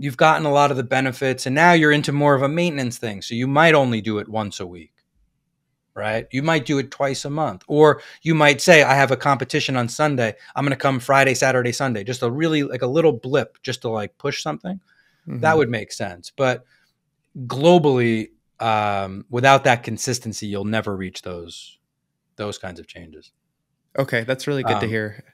You've gotten a lot of the benefits and now you're into more of a maintenance thing. So you might only do it once a week, right? You might do it twice a month, or you might say, I have a competition on Sunday. I'm going to come Friday, Saturday, Sunday, just a really like a little blip just to like push something. Mm-hmm. That would make sense. But globally, um, without that consistency, you'll never reach those, those kinds of changes. Okay. That's really good um, to hear.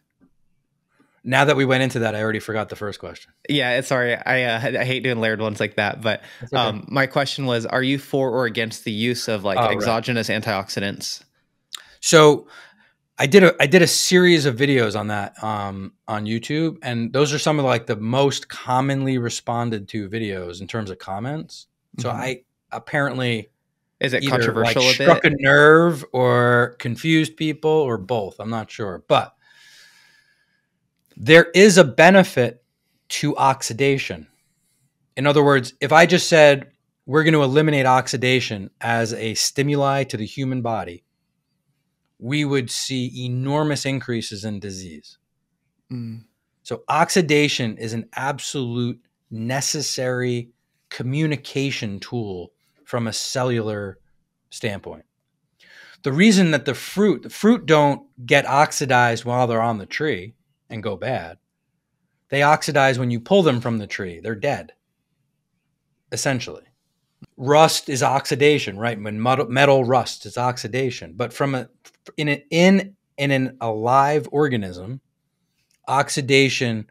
Now that we went into that, I already forgot the first question. Yeah, sorry. I, uh, I hate doing layered ones like that. But okay. um, my question was, are you for or against the use of like oh, exogenous right. antioxidants? So I did a, I did a series of videos on that um, on YouTube. And those are some of like the most commonly responded to videos in terms of comments. So mm-hmm. I apparently... Is it controversial like a bit? Struck a nerve or confused people or both. I'm not sure. But... there is a benefit to oxidation. In other words, if I just said, we're going to eliminate oxidation as a stimuli to the human body, we would see enormous increases in disease. Mm. So oxidation is an absolute necessary communication tool from a cellular standpoint. The reason that the fruit, the fruit don't get oxidized while they're on the tree and go bad. They oxidize when you pull them from the tree. They're dead, essentially. Rust is oxidation, right? When metal rusts, it's oxidation. But from a in an in, in an alive organism, oxidation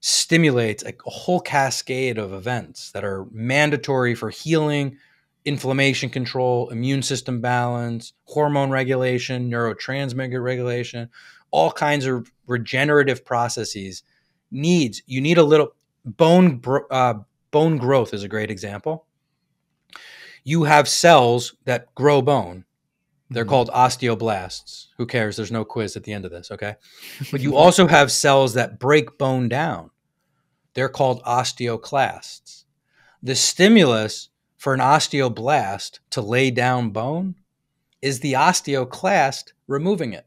stimulates a whole cascade of events that are mandatory for healing, inflammation control, immune system balance, hormone regulation, neurotransmitter regulation. All kinds of regenerative processes needs, you need a little bone, uh, bone growth is a great example. You have cells that grow bone. They're mm-hmm. called osteoblasts. Who cares? There's no quiz at the end of this. Okay. But you also have cells that break bone down. They're called osteoclasts. The stimulus for an osteoblast to lay down bone is the osteoclast removing it.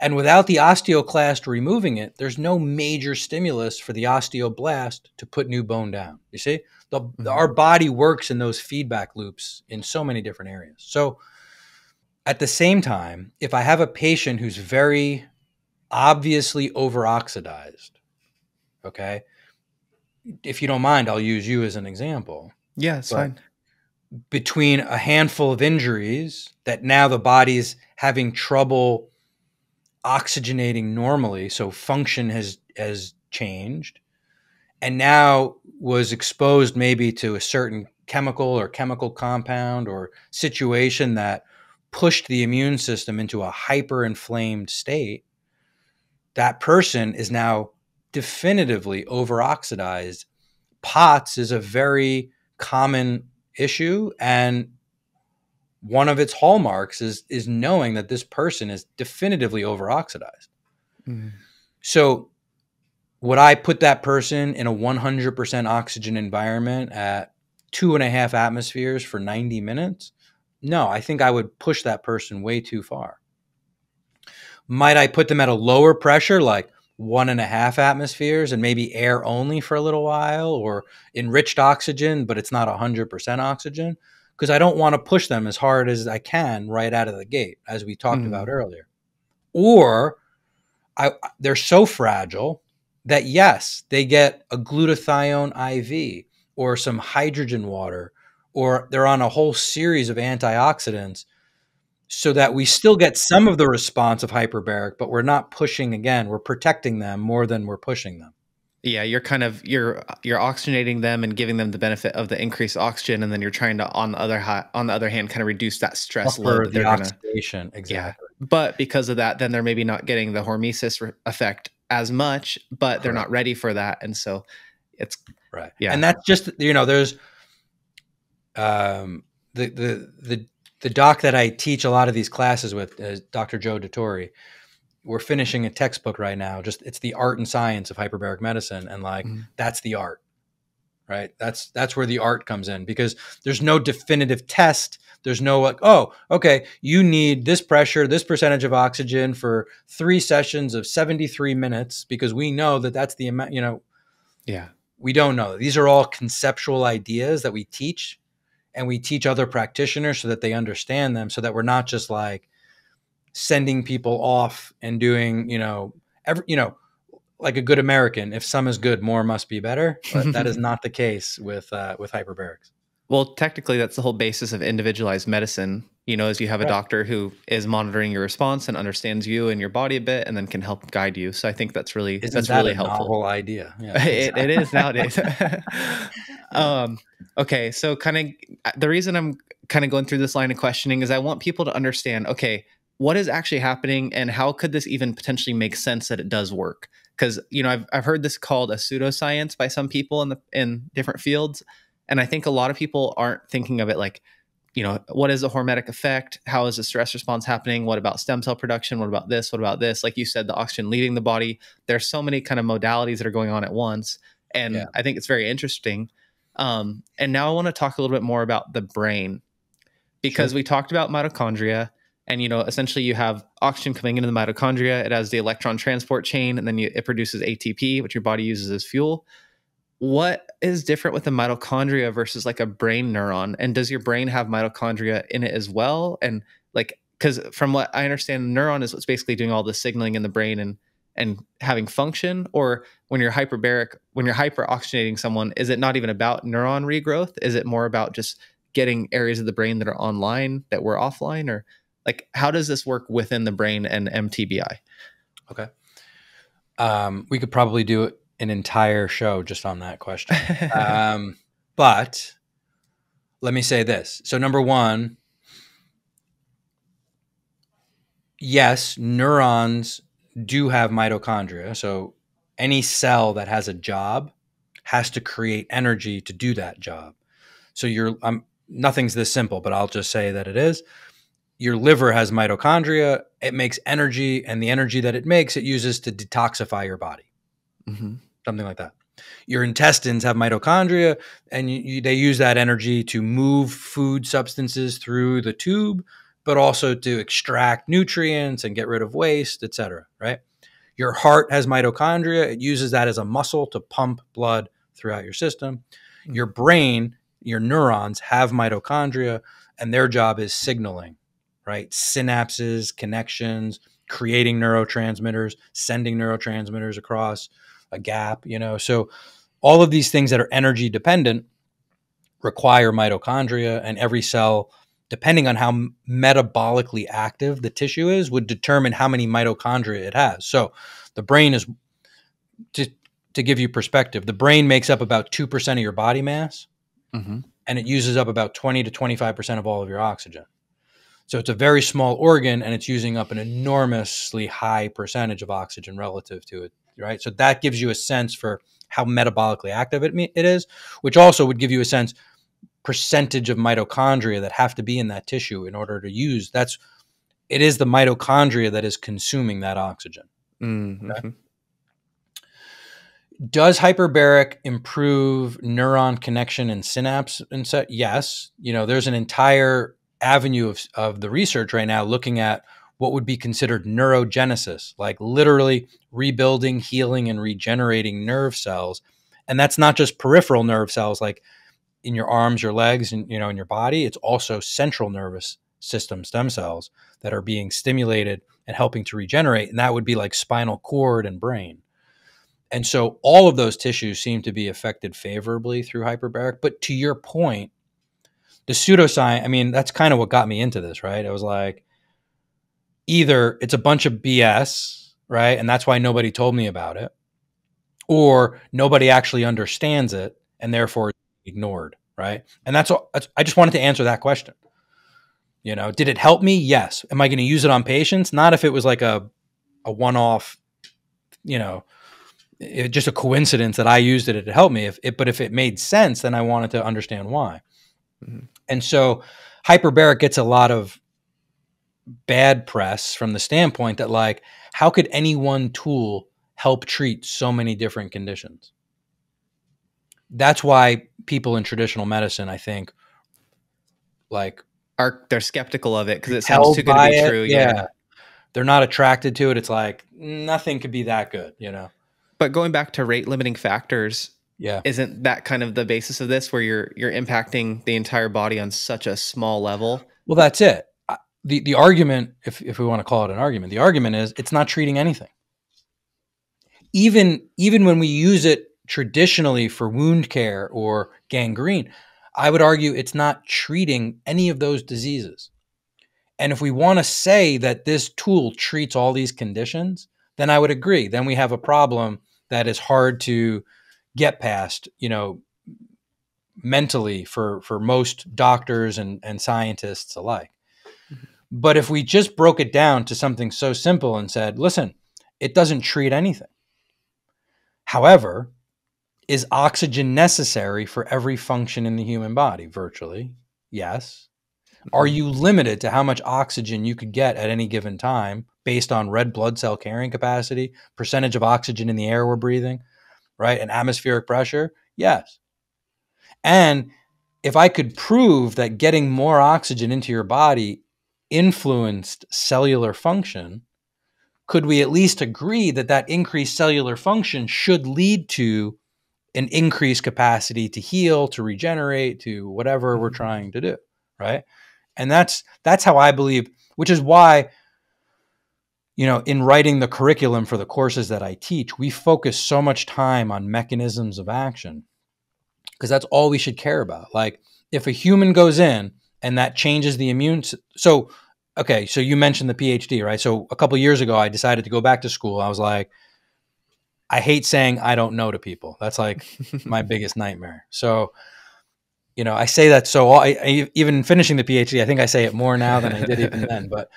And without the osteoclast removing it, there's no major stimulus for the osteoblast to put new bone down. You see, the, mm-hmm. the, our body works in those feedback loops in so many different areas. So at the same time, if I have a patient who's very obviously overoxidized, okay, if you don't mind, I'll use you as an example. Yeah, it's but fine. Between a handful of injuries that now the body's having trouble oxygenating normally, so function has has changed, and now was exposed maybe to a certain chemical or chemical compound or situation that pushed the immune system into a hyper inflamed state, that person is now definitively overoxidized. P O T S is a very common issue, and one of its hallmarks is, is knowing that this person is definitively overoxidized. Mm. So would I put that person in a one hundred percent oxygen environment at two and a half atmospheres for ninety minutes? No, I think I would push that person way too far. Might I put them at a lower pressure, like one and a half atmospheres, and maybe air only for a little while, or enriched oxygen, but it's not one hundred percent oxygen? Because I don't want to push them as hard as I can right out of the gate, as we talked mm-hmm. about earlier. Or I, they're so fragile that, yes, they get a glutathione I V or some hydrogen water, or they're on a whole series of antioxidants so that we still get some of the response of hyperbaric, but we're not pushing again. We're protecting them more than we're pushing them. Yeah, you're kind of, you're you're oxygenating them and giving them the benefit of the increased oxygen, and then you're trying to, on the other on the other hand, kind of reduce that stress load. That the they're oxidation, gonna, exactly. Yeah. But because of that, then they're maybe not getting the hormesis effect as much, but they're right. not ready for that, and so it's right. Yeah, and that's just, you know, there's um, the the the the doc that I teach a lot of these classes with, is Doctor Joe DeTore. We're finishing a textbook right now. Just it's the art and science of hyperbaric medicine. And like, mm. that's the art, right? That's, that's where the art comes in, because there's no definitive test. There's no like, oh, okay, you need this pressure, this percentage of oxygen for three sessions of seventy-three minutes, because we know that that's the amount, you know, yeah, we don't know. These are all conceptual ideas that we teach, and we teach other practitioners so that they understand them, so that we're not just like, sending people off and doing, you know, every, you know, like a good American, if some is good, more must be better. But that is not the case with, uh, with hyperbarics. Well, technically that's the whole basis of individualized medicine, you know, is you have a right. doctor who is monitoring your response and understands you and your body a bit, and then can help guide you. So I think that's really, Isn't that's that really a helpful novel idea. Yeah, it, it is nowadays. um, okay. So kind of the reason I'm kind of going through this line of questioning is I want people to understand, okay, what is actually happening, and how could this even potentially make sense that it does work? Because, you know, I've, I've heard this called a pseudoscience by some people in the in different fields. And I think a lot of people aren't thinking of it like, you know, what is the hormetic effect? How is the stress response happening? What about stem cell production? What about this? What about this? Like you said, the oxygen leaving the body. There's so many kind of modalities that are going on at once. And yeah. I think it's very interesting. Um, and now I want to talk a little bit more about the brain, because sure. we talked about mitochondria. And, you know, essentially you have oxygen coming into the mitochondria. It has the electron transport chain, and then you, it produces A T P, which your body uses as fuel. What is different with the mitochondria versus like a brain neuron? And does your brain have mitochondria in it as well? And like, because from what I understand, the neuron is what's basically doing all the signaling in the brain and and having function. Or when you're hyperbaric, when you're hyperoxygenating someone, is it not even about neuron regrowth? Is it more about just getting areas of the brain that are online that were offline? Or like, how does this work within the brain and M T B I? Okay. Um, we could probably do an entire show just on that question. um, but let me say this. So number one, yes, neurons do have mitochondria. So any cell that has a job has to create energy to do that job. So you're, um, nothing's this simple, but I'll just say that it is. Your liver has mitochondria, it makes energy, and the energy that it makes, it uses to detoxify your body, mm-hmm. something like that. Your intestines have mitochondria, and you, you, they use that energy to move food substances through the tube, but also to extract nutrients and get rid of waste, et cetera, right? Your heart has mitochondria. It uses that as a muscle to pump blood throughout your system. Mm-hmm. Your brain, your neurons have mitochondria, and their job is signaling. Right? Synapses, connections, creating neurotransmitters, sending neurotransmitters across a gap, you know, so all of these things that are energy dependent require mitochondria, and every cell, depending on how metabolically active the tissue is, would determine how many mitochondria it has. So the brain is, to, to give you perspective, the brain makes up about two percent of your body mass, mm-hmm. and it uses up about twenty to twenty-five percent of all of your oxygen. So it's a very small organ, and it's using up an enormously high percentage of oxygen relative to it, right? So that gives you a sense for how metabolically active it, it is, which also would give you a sense percentage of mitochondria that have to be in that tissue in order to use. That's, it is the mitochondria that is consuming that oxygen. Mm-hmm. Okay? Does hyperbaric improve neuron connection and synapse? And so, yes, you know, there's an entire avenue of, of the research right now looking at what would be considered neurogenesis, like literally rebuilding, healing, and regenerating nerve cells. And that's not just peripheral nerve cells, like in your arms, your legs, and, you know, in your body. It's also central nervous system stem cells that are being stimulated and helping to regenerate. And that would be like spinal cord and brain. And so all of those tissues seem to be affected favorably through hyperbaric. But to your point, the pseudoscience, I mean, that's kind of what got me into this, right? I was like, either it's a bunch of B S, right? And that's why nobody told me about it, or nobody actually understands it and therefore it's ignored, right? And that's all. I just wanted to answer that question. You know, did it help me? Yes. Am I going to use it on patients? Not if it was like a, a one-off, you know, it, just a coincidence that I used it to help me. If it, but if it made sense, then I wanted to understand why. Mm-hmm. And so hyperbaric gets a lot of bad press from the standpoint that, like, how could any one tool help treat so many different conditions? That's why people in traditional medicine, I think, like, are they're skeptical of it because it sounds too good to be true. Yeah. yeah. They're not attracted to it. It's like nothing could be that good, you know. But going back to rate limiting factors, yeah, isn't that kind of the basis of this, where you're you're impacting the entire body on such a small level? Well, that's it. The, the argument, if, if we want to call it an argument, the argument is it's not treating anything. Even, even when we use it traditionally for wound care or gangrene, I would argue it's not treating any of those diseases. And if we want to say that this tool treats all these conditions, then I would agree. Then we have a problem that is hard to get past, you know, mentally for, for most doctors and, and scientists alike. But if we just broke it down to something so simple and said, listen, it doesn't treat anything. However, is oxygen necessary for every function in the human body? Virtually, yes. Are you limited to how much oxygen you could get at any given time based on red blood cell carrying capacity, percentage of oxygen in the air we're breathing, right? And atmospheric pressure? Yes. And if I could prove that getting more oxygen into your body influenced cellular function, could we at least agree that that increased cellular function should lead to an increased capacity to heal, to regenerate, to whatever we're trying to do, right? And that's that's how I believe, which is why, you know, in writing the curriculum for the courses that I teach, we focus so much time on mechanisms of action, because that's all we should care about. Like, if a human goes in and that changes the immune. So, okay, so you mentioned the PhD, right? So a couple of years ago, I decided to go back to school. I was like, I hate saying I don't know to people. That's like my biggest nightmare. So, you know, I say that. So I, I, even finishing the PhD, I think I say it more now than I did even then. But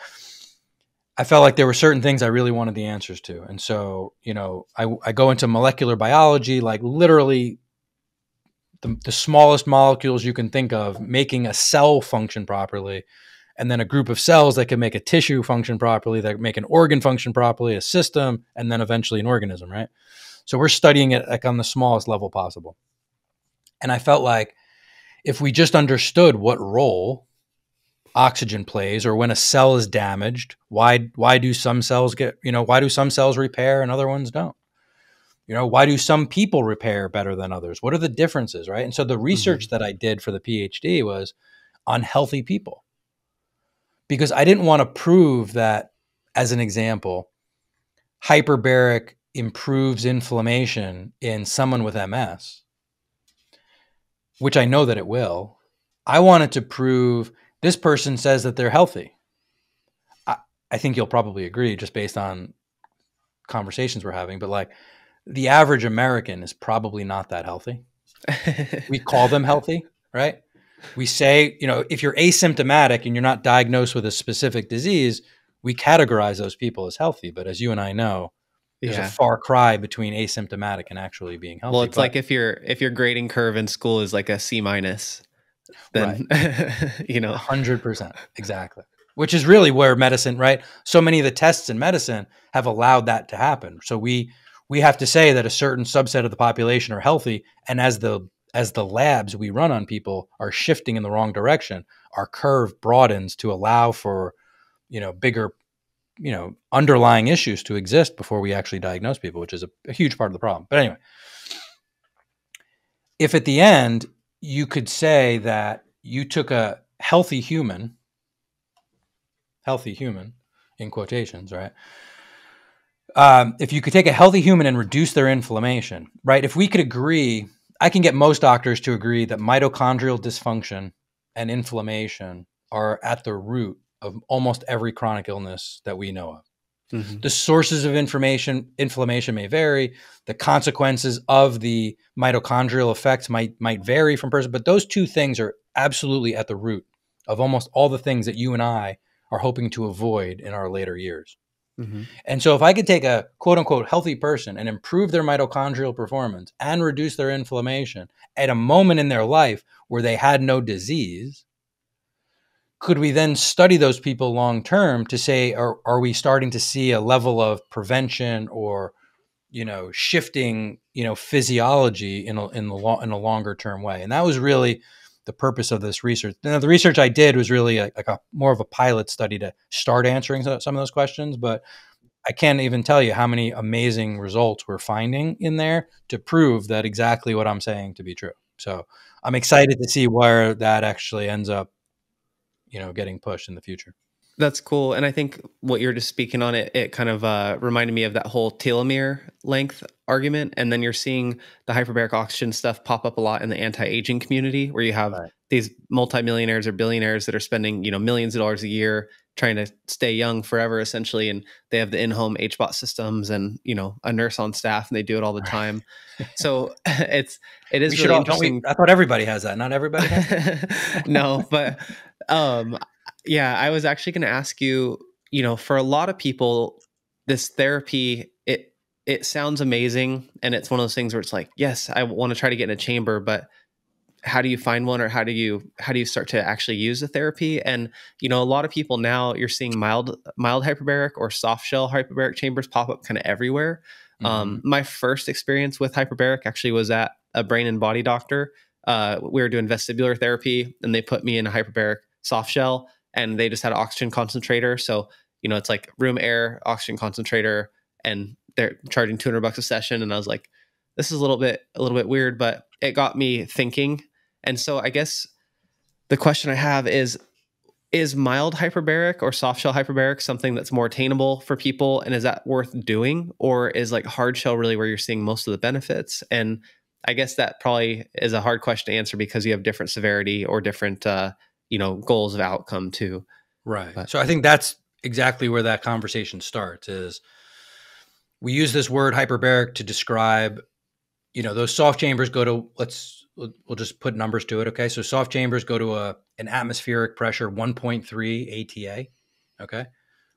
I felt like there were certain things I really wanted the answers to. And so, you know, I, I go into molecular biology, like literally The, the smallest molecules you can think of making a cell function properly, and then a group of cells that can make a tissue function properly, that make an organ function properly, a system, and then eventually an organism, right? So we're studying it like on the smallest level possible. And I felt like if we just understood what role oxygen plays, or when a cell is damaged, why, why do some cells get, you know, why do some cells repair and other ones don't? You know, why do some people repair better than others? What are the differences, right? And so the research mm-hmm. that I did for the PhD was on healthy people, because I didn't want to prove that, as an example, hyperbaric improves inflammation in someone with M S, which I know that it will. I wanted to prove this person says that they're healthy. I, I think you'll probably agree, just based on conversations we're having, but like, the average American is probably not that healthy. We call them healthy, right? We say, you know, if you're asymptomatic and you're not diagnosed with a specific disease, we categorize those people as healthy. But as you and I know, there's yeah. a far cry between asymptomatic and actually being healthy. Well, it's but, like if your if your grading curve in school is like a C minus, then right. you know, one hundred percent exactly. Which is really where medicine, right? So many of the tests in medicine have allowed that to happen. So we. We have to say that a certain subset of the population are healthy, and as the as the labs we run on people are shifting in the wrong direction, our curve broadens to allow for, you know, bigger you know, underlying issues to exist before we actually diagnose people, which is a, a huge part of the problem. But anyway, if at the end you could say that you took a healthy human, healthy human in quotations, right? Um, if you could take a healthy human and reduce their inflammation, right? If we could agree, I can get most doctors to agree that mitochondrial dysfunction and inflammation are at the root of almost every chronic illness that we know of. Mm-hmm. The sources of information, inflammation may vary. The consequences of the mitochondrial effects might, might vary from person, but those two things are absolutely at the root of almost all the things that you and I are hoping to avoid in our later years. Mm-hmm. And so if I could take a quote unquote healthy person and improve their mitochondrial performance and reduce their inflammation at a moment in their life where they had no disease, could we then study those people long-term to say, are, are we starting to see a level of prevention or, you know, shifting, you know, physiology in a, in the lo in a longer term way? And that was really the purpose of this research. Now, the research I did was really a, like a more of a pilot study to start answering some of those questions, but I can't even tell you how many amazing results we're finding in there to prove that exactly what I'm saying to be true. So I'm excited to see where that actually ends up, you know, getting pushed in the future. That's cool. And I think what you're just speaking on, it, it kind of uh, reminded me of that whole telomere length argument. And then you're seeing the hyperbaric oxygen stuff pop up a lot in the anti-aging community, where you have right. these multimillionaires or billionaires that are spending, you know, millions of dollars a year trying to stay young forever, essentially. And they have the in-home H bot systems and, you know, a nurse on staff, and they do it all the time. So it's, it is we really all, interesting. We, I thought everybody has that. Not everybody has. No, but um, yeah, I was actually going to ask you, you know, for a lot of people, this therapy, it, it sounds amazing. And it's one of those things where it's like, yes, I want to try to get in a chamber, but how do you find one, or how do you, how do you start to actually use the therapy? And, you know, a lot of people now, you're seeing mild, mild hyperbaric or soft shell hyperbaric chambers pop up kind of everywhere. Mm-hmm. Um, my first experience with hyperbaric actually was at a brain and body doctor. Uh, we were doing vestibular therapy, and they put me in a hyperbaric soft shell, and they just had an oxygen concentrator. So, you know, it's like room air, oxygen concentrator, and they're charging two hundred bucks a session. And I was like, this is a little bit, a little bit weird, but it got me thinking. And so I guess the question I have is, is mild hyperbaric or soft shell hyperbaric something that's more attainable for people? And is that worth doing? Or is like hard shell really where you're seeing most of the benefits? And I guess that probably is a hard question to answer, because you have different severity or different, uh, you know, goals of outcome too. Right. But so I think that's exactly where that conversation starts, is we use this word hyperbaric to describe, you know, those soft chambers go to, let's, we'll just put numbers to it. Okay. So soft chambers go to a, an atmospheric pressure, one point three A T A. Okay.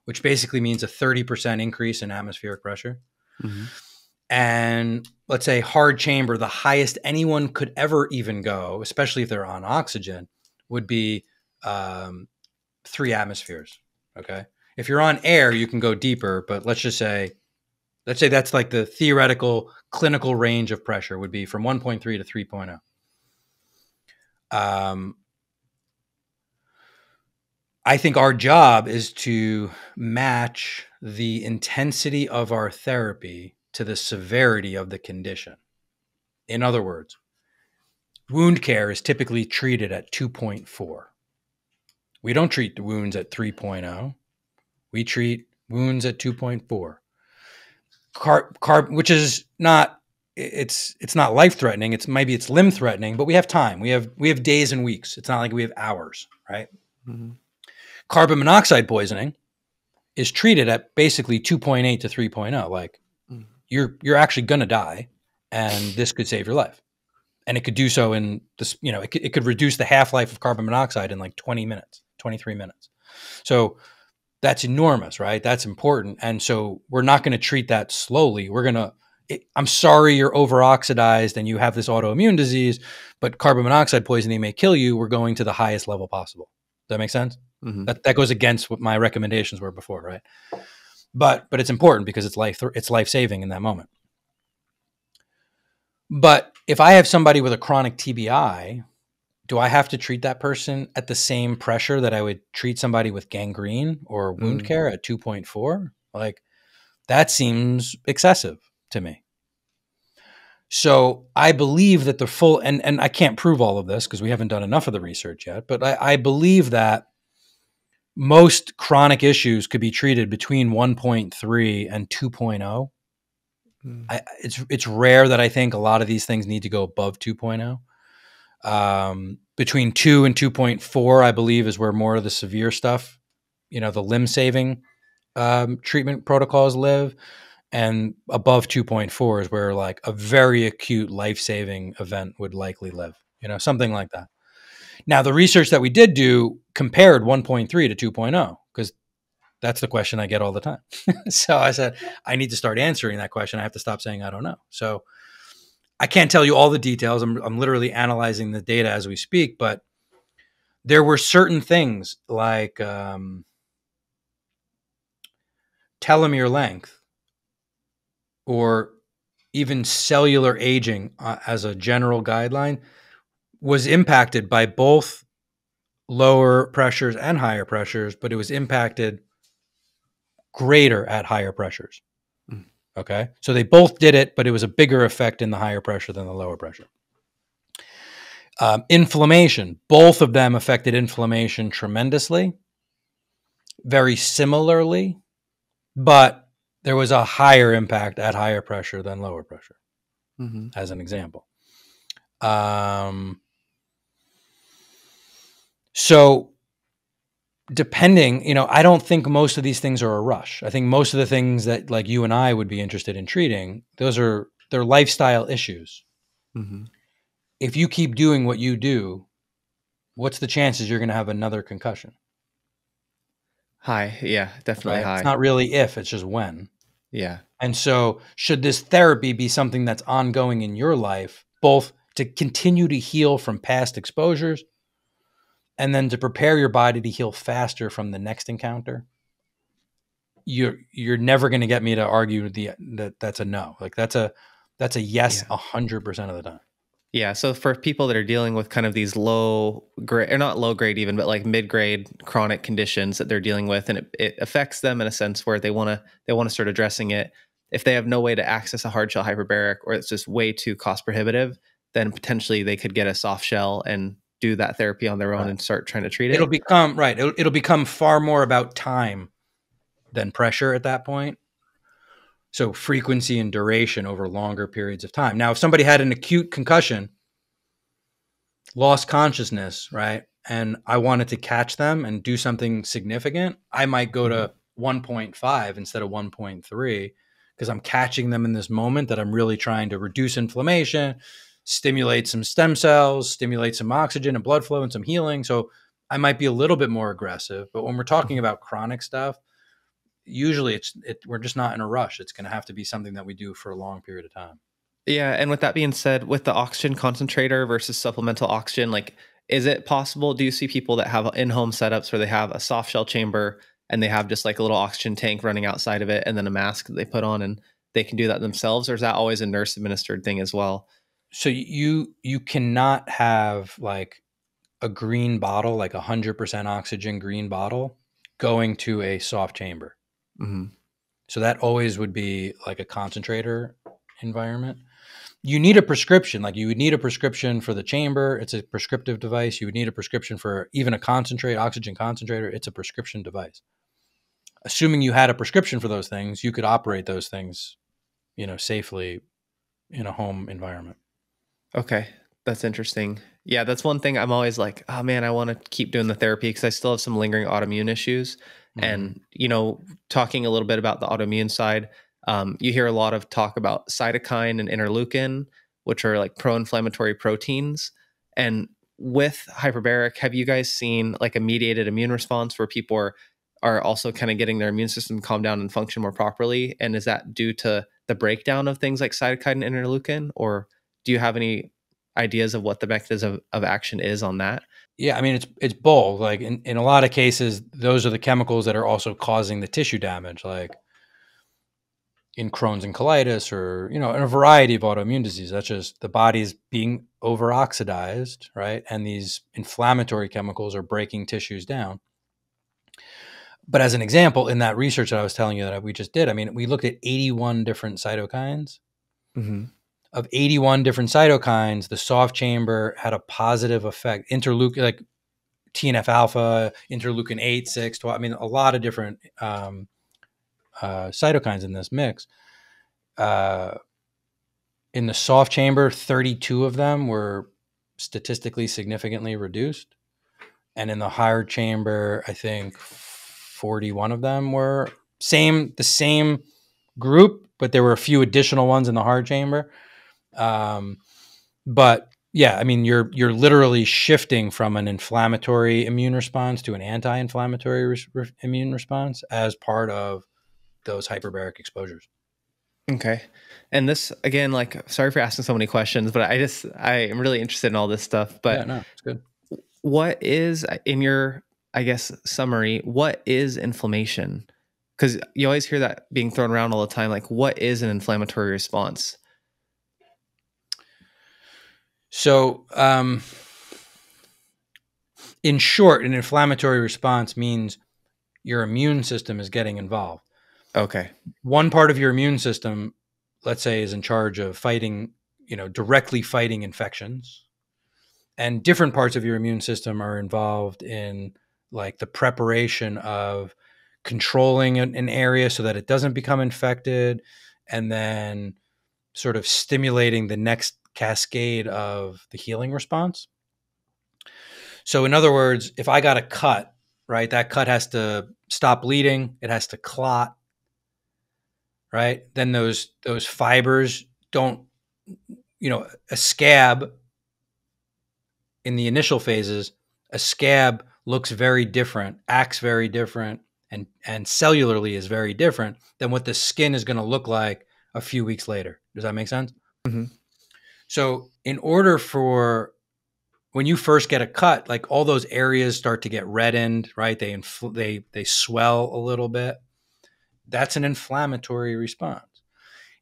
Which basically means a thirty percent increase in atmospheric pressure. Mm-hmm. And let's say hard chamber, the highest anyone could ever even go, especially if they're on oxygen, would be um, three atmospheres. Okay. If you're on air, you can go deeper, but let's just say, let's say that's like the theoretical clinical range of pressure would be from one point three to three point oh. Um, I think our job is to match the intensity of our therapy to the severity of the condition. In other words, wound care is typically treated at two point four. We don't treat the wounds at three point oh. We treat wounds at two point four. Car, car, which is not, it's, it's not life threatening. It's maybe it's limb threatening, but we have time. We have, we have days and weeks. It's not like we have hours, right? Mm-hmm. Carbon monoxide poisoning is treated at basically two point eight to three point oh. Like mm-hmm. you're, you're actually going to die, and this could save your life. And it could do so in this, you know, it could, it could reduce the half-life of carbon monoxide in like twenty minutes, twenty-three minutes. So that's enormous, right? That's important. And so we're not going to treat that slowly. We're going to, I'm sorry, you're overoxidized and you have this autoimmune disease, but carbon monoxide poisoning may kill you. We're going to the highest level possible. Does that make sense? Mm-hmm. That, that goes against what my recommendations were before, right? But, but it's important because it's life, it's life-saving in that moment. But if I have somebody with a chronic T B I do I have to treat that person at the same pressure that I would treat somebody with gangrene or wound mm. care at two point four? Like, that seems excessive to me. So I believe that the full, and, and I can't prove all of this because we haven't done enough of the research yet, but I, I believe that most chronic issues could be treated between one point three and two point oh. Mm. I, it's, it's rare that I think a lot of these things need to go above two point oh. Um, between two and two point four, I believe, is where more of the severe stuff, you know, the limb saving um, treatment protocols live. And above two point four is where like a very acute life-saving event would likely live, you know, something like that. Now, the research that we did do compared one point three to two point oh, because that's the question I get all the time. So I said, I need to start answering that question. I have to stop saying, I don't know. So I can't tell you all the details. I'm, I'm literally analyzing the data as we speak, but there were certain things like um, telomere length or even cellular aging uh, as a general guideline was impacted by both lower pressures and higher pressures, but it was impacted greater at higher pressures. Okay. So they both did it, but it was a bigger effect in the higher pressure than the lower pressure. Um, inflammation, both of them affected inflammation tremendously, very similarly, but there was a higher impact at higher pressure than lower pressure, mm-hmm. as an example. Um, so depending, you know, I don't think most of these things are a rush. I think most of the things that like you and I would be interested in treating, those are they're lifestyle issues. Mm-hmm. If you keep doing what you do, what's the chances you're going to have another concussion? High. Yeah, definitely right? High. It's not really if, it's just when. Yeah. And so should this therapy be something that's ongoing in your life, both to continue to heal from past exposures and then to prepare your body to heal faster from the next encounter? You're, you're never going to get me to argue the, that that's a no. Like that's a, that's a yes, a hundred percent of the time. Yeah. So for people that are dealing with kind of these low grade, or not low grade even, but like mid grade chronic conditions that they're dealing with, and it, it affects them in a sense where they want to, they want to start addressing it. If they have no way to access a hard shell hyperbaric, or it's just way too cost prohibitive, then potentially they could get a soft shell and do that therapy on their own, right, and start trying to treat it. It'll become right. It'll, it'll become far more about time than pressure at that point. So frequency and duration over longer periods of time. Now, if somebody had an acute concussion, lost consciousness, right, and I wanted to catch them and do something significant, I might go to one point five instead of one point three because I'm catching them in this moment that I'm really trying to reduce inflammation, stimulate some stem cells, stimulate some oxygen and blood flow and some healing. So I might be a little bit more aggressive, but when we're talking about chronic stuff, usually it's, it, we're just not in a rush. It's going to have to be something that we do for a long period of time. Yeah. And with that being said, with the oxygen concentrator versus supplemental oxygen, like, is it possible? Do you see people that have in-home setups where they have a soft shell chamber and they have just like a little oxygen tank running outside of it and then a mask that they put on and they can do that themselves? Or is that always a nurse administered thing as well? So you, you cannot have like a green bottle, like a hundred percent oxygen green bottle going to a soft chamber. Mm-hmm. So that always would be like a concentrator environment. You need a prescription. Like you would need a prescription for the chamber. It's a prescriptive device. You would need a prescription for even a concentrate, oxygen concentrator. It's a prescription device. Assuming you had a prescription for those things, you could operate those things, you know, safely in a home environment. Okay. That's interesting. Yeah. That's one thing I'm always like, oh man, I want to keep doing the therapy because I still have some lingering autoimmune issues. Mm-hmm. And, you know, talking a little bit about the autoimmune side, um, you hear a lot of talk about cytokine and interleukin, which are like pro-inflammatory proteins. And with hyperbaric, have you guys seen like a mediated immune response where people are, are also kind of getting their immune system calmed down and function more properly? And is that due to the breakdown of things like cytokine and interleukin? Or do you have any ideas of what the mechanism of action is on that? Yeah, I mean, it's it's both. Like in, in a lot of cases, those are the chemicals that are also causing the tissue damage. Like in Crohn's and colitis, or, you know, in a variety of autoimmune diseases. That's just the body's being over-oxidized, right? And these inflammatory chemicals are breaking tissues down. But as an example, in that research that I was telling you that we just did, I mean, we looked at eighty-one different cytokines. Mm-hmm. Of eighty-one different cytokines, the soft chamber had a positive effect. Interleukin, like T N F alpha, interleukin eight, six, twelve, I mean, a lot of different um, uh, cytokines in this mix. Uh, in the soft chamber, thirty-two of them were statistically significantly reduced. And in the hard chamber, I think forty-one of them were same, the same group, but there were a few additional ones in the hard chamber. Um, but yeah, I mean, you're, you're literally shifting from an inflammatory immune response to an anti-inflammatory re re immune response as part of those hyperbaric exposures. Okay. And this, again, like, sorry for asking so many questions, but I just, I am really interested in all this stuff, but yeah, no, it's good. What is, in your, I guess, summary, what is inflammation? Because you always hear that being thrown around all the time. Like, what is an inflammatory response? So, um, in short, an inflammatory response means your immune system is getting involved. Okay. One part of your immune system, let's say, is in charge of fighting, you know, directly fighting infections, and different parts of your immune system are involved in, like, the preparation of controlling an, an area so that it doesn't become infected, and then sort of stimulating the next cascade of the healing response. So in other words, if I got a cut, right, that cut has to stop bleeding. It has to clot, right? Then those, those fibers don't, you know, a scab in the initial phases, a scab looks very different, acts very different, and, and cellularly is very different than what the skin is going to look like a few weeks later. Does that make sense? Mm-hmm. So in order for, when you first get a cut, like, all those areas start to get reddened, right? They, infl they, they swell a little bit. That's an inflammatory response.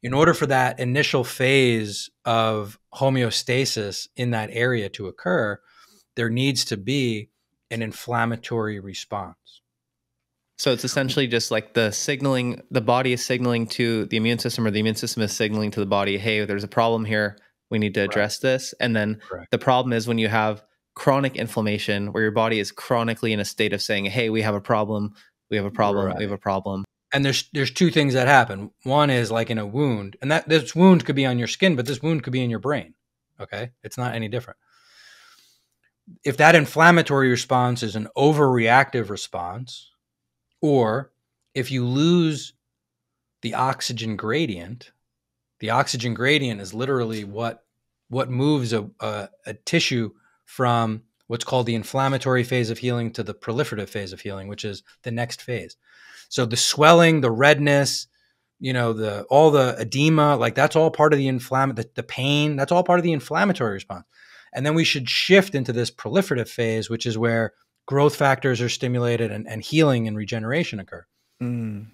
In order for that initial phase of homeostasis in that area to occur, there needs to be an inflammatory response. So it's essentially just like the signaling, the body is signaling to the immune system, or the immune system is signaling to the body, hey, there's a problem here. We need to address Correct. This. And then Correct. The problem is when you have chronic inflammation where your body is chronically in a state of saying, hey, we have a problem, we have a problem, right. we have a problem. And there's there's two things that happen. One is, like, in a wound, and that this wound could be on your skin, but this wound could be in your brain. Okay. It's not any different. If that inflammatory response is an overreactive response, or if you lose the oxygen gradient, the oxygen gradient is literally what, what moves a, a, a tissue from what's called the inflammatory phase of healing to the proliferative phase of healing, which is the next phase. So the swelling, the redness, you know, the, all the edema, like, that's all part of the inflamm- the, the pain, that's all part of the inflammatory response. And then we should shift into this proliferative phase, which is where growth factors are stimulated and, and healing and regeneration occur. Mm.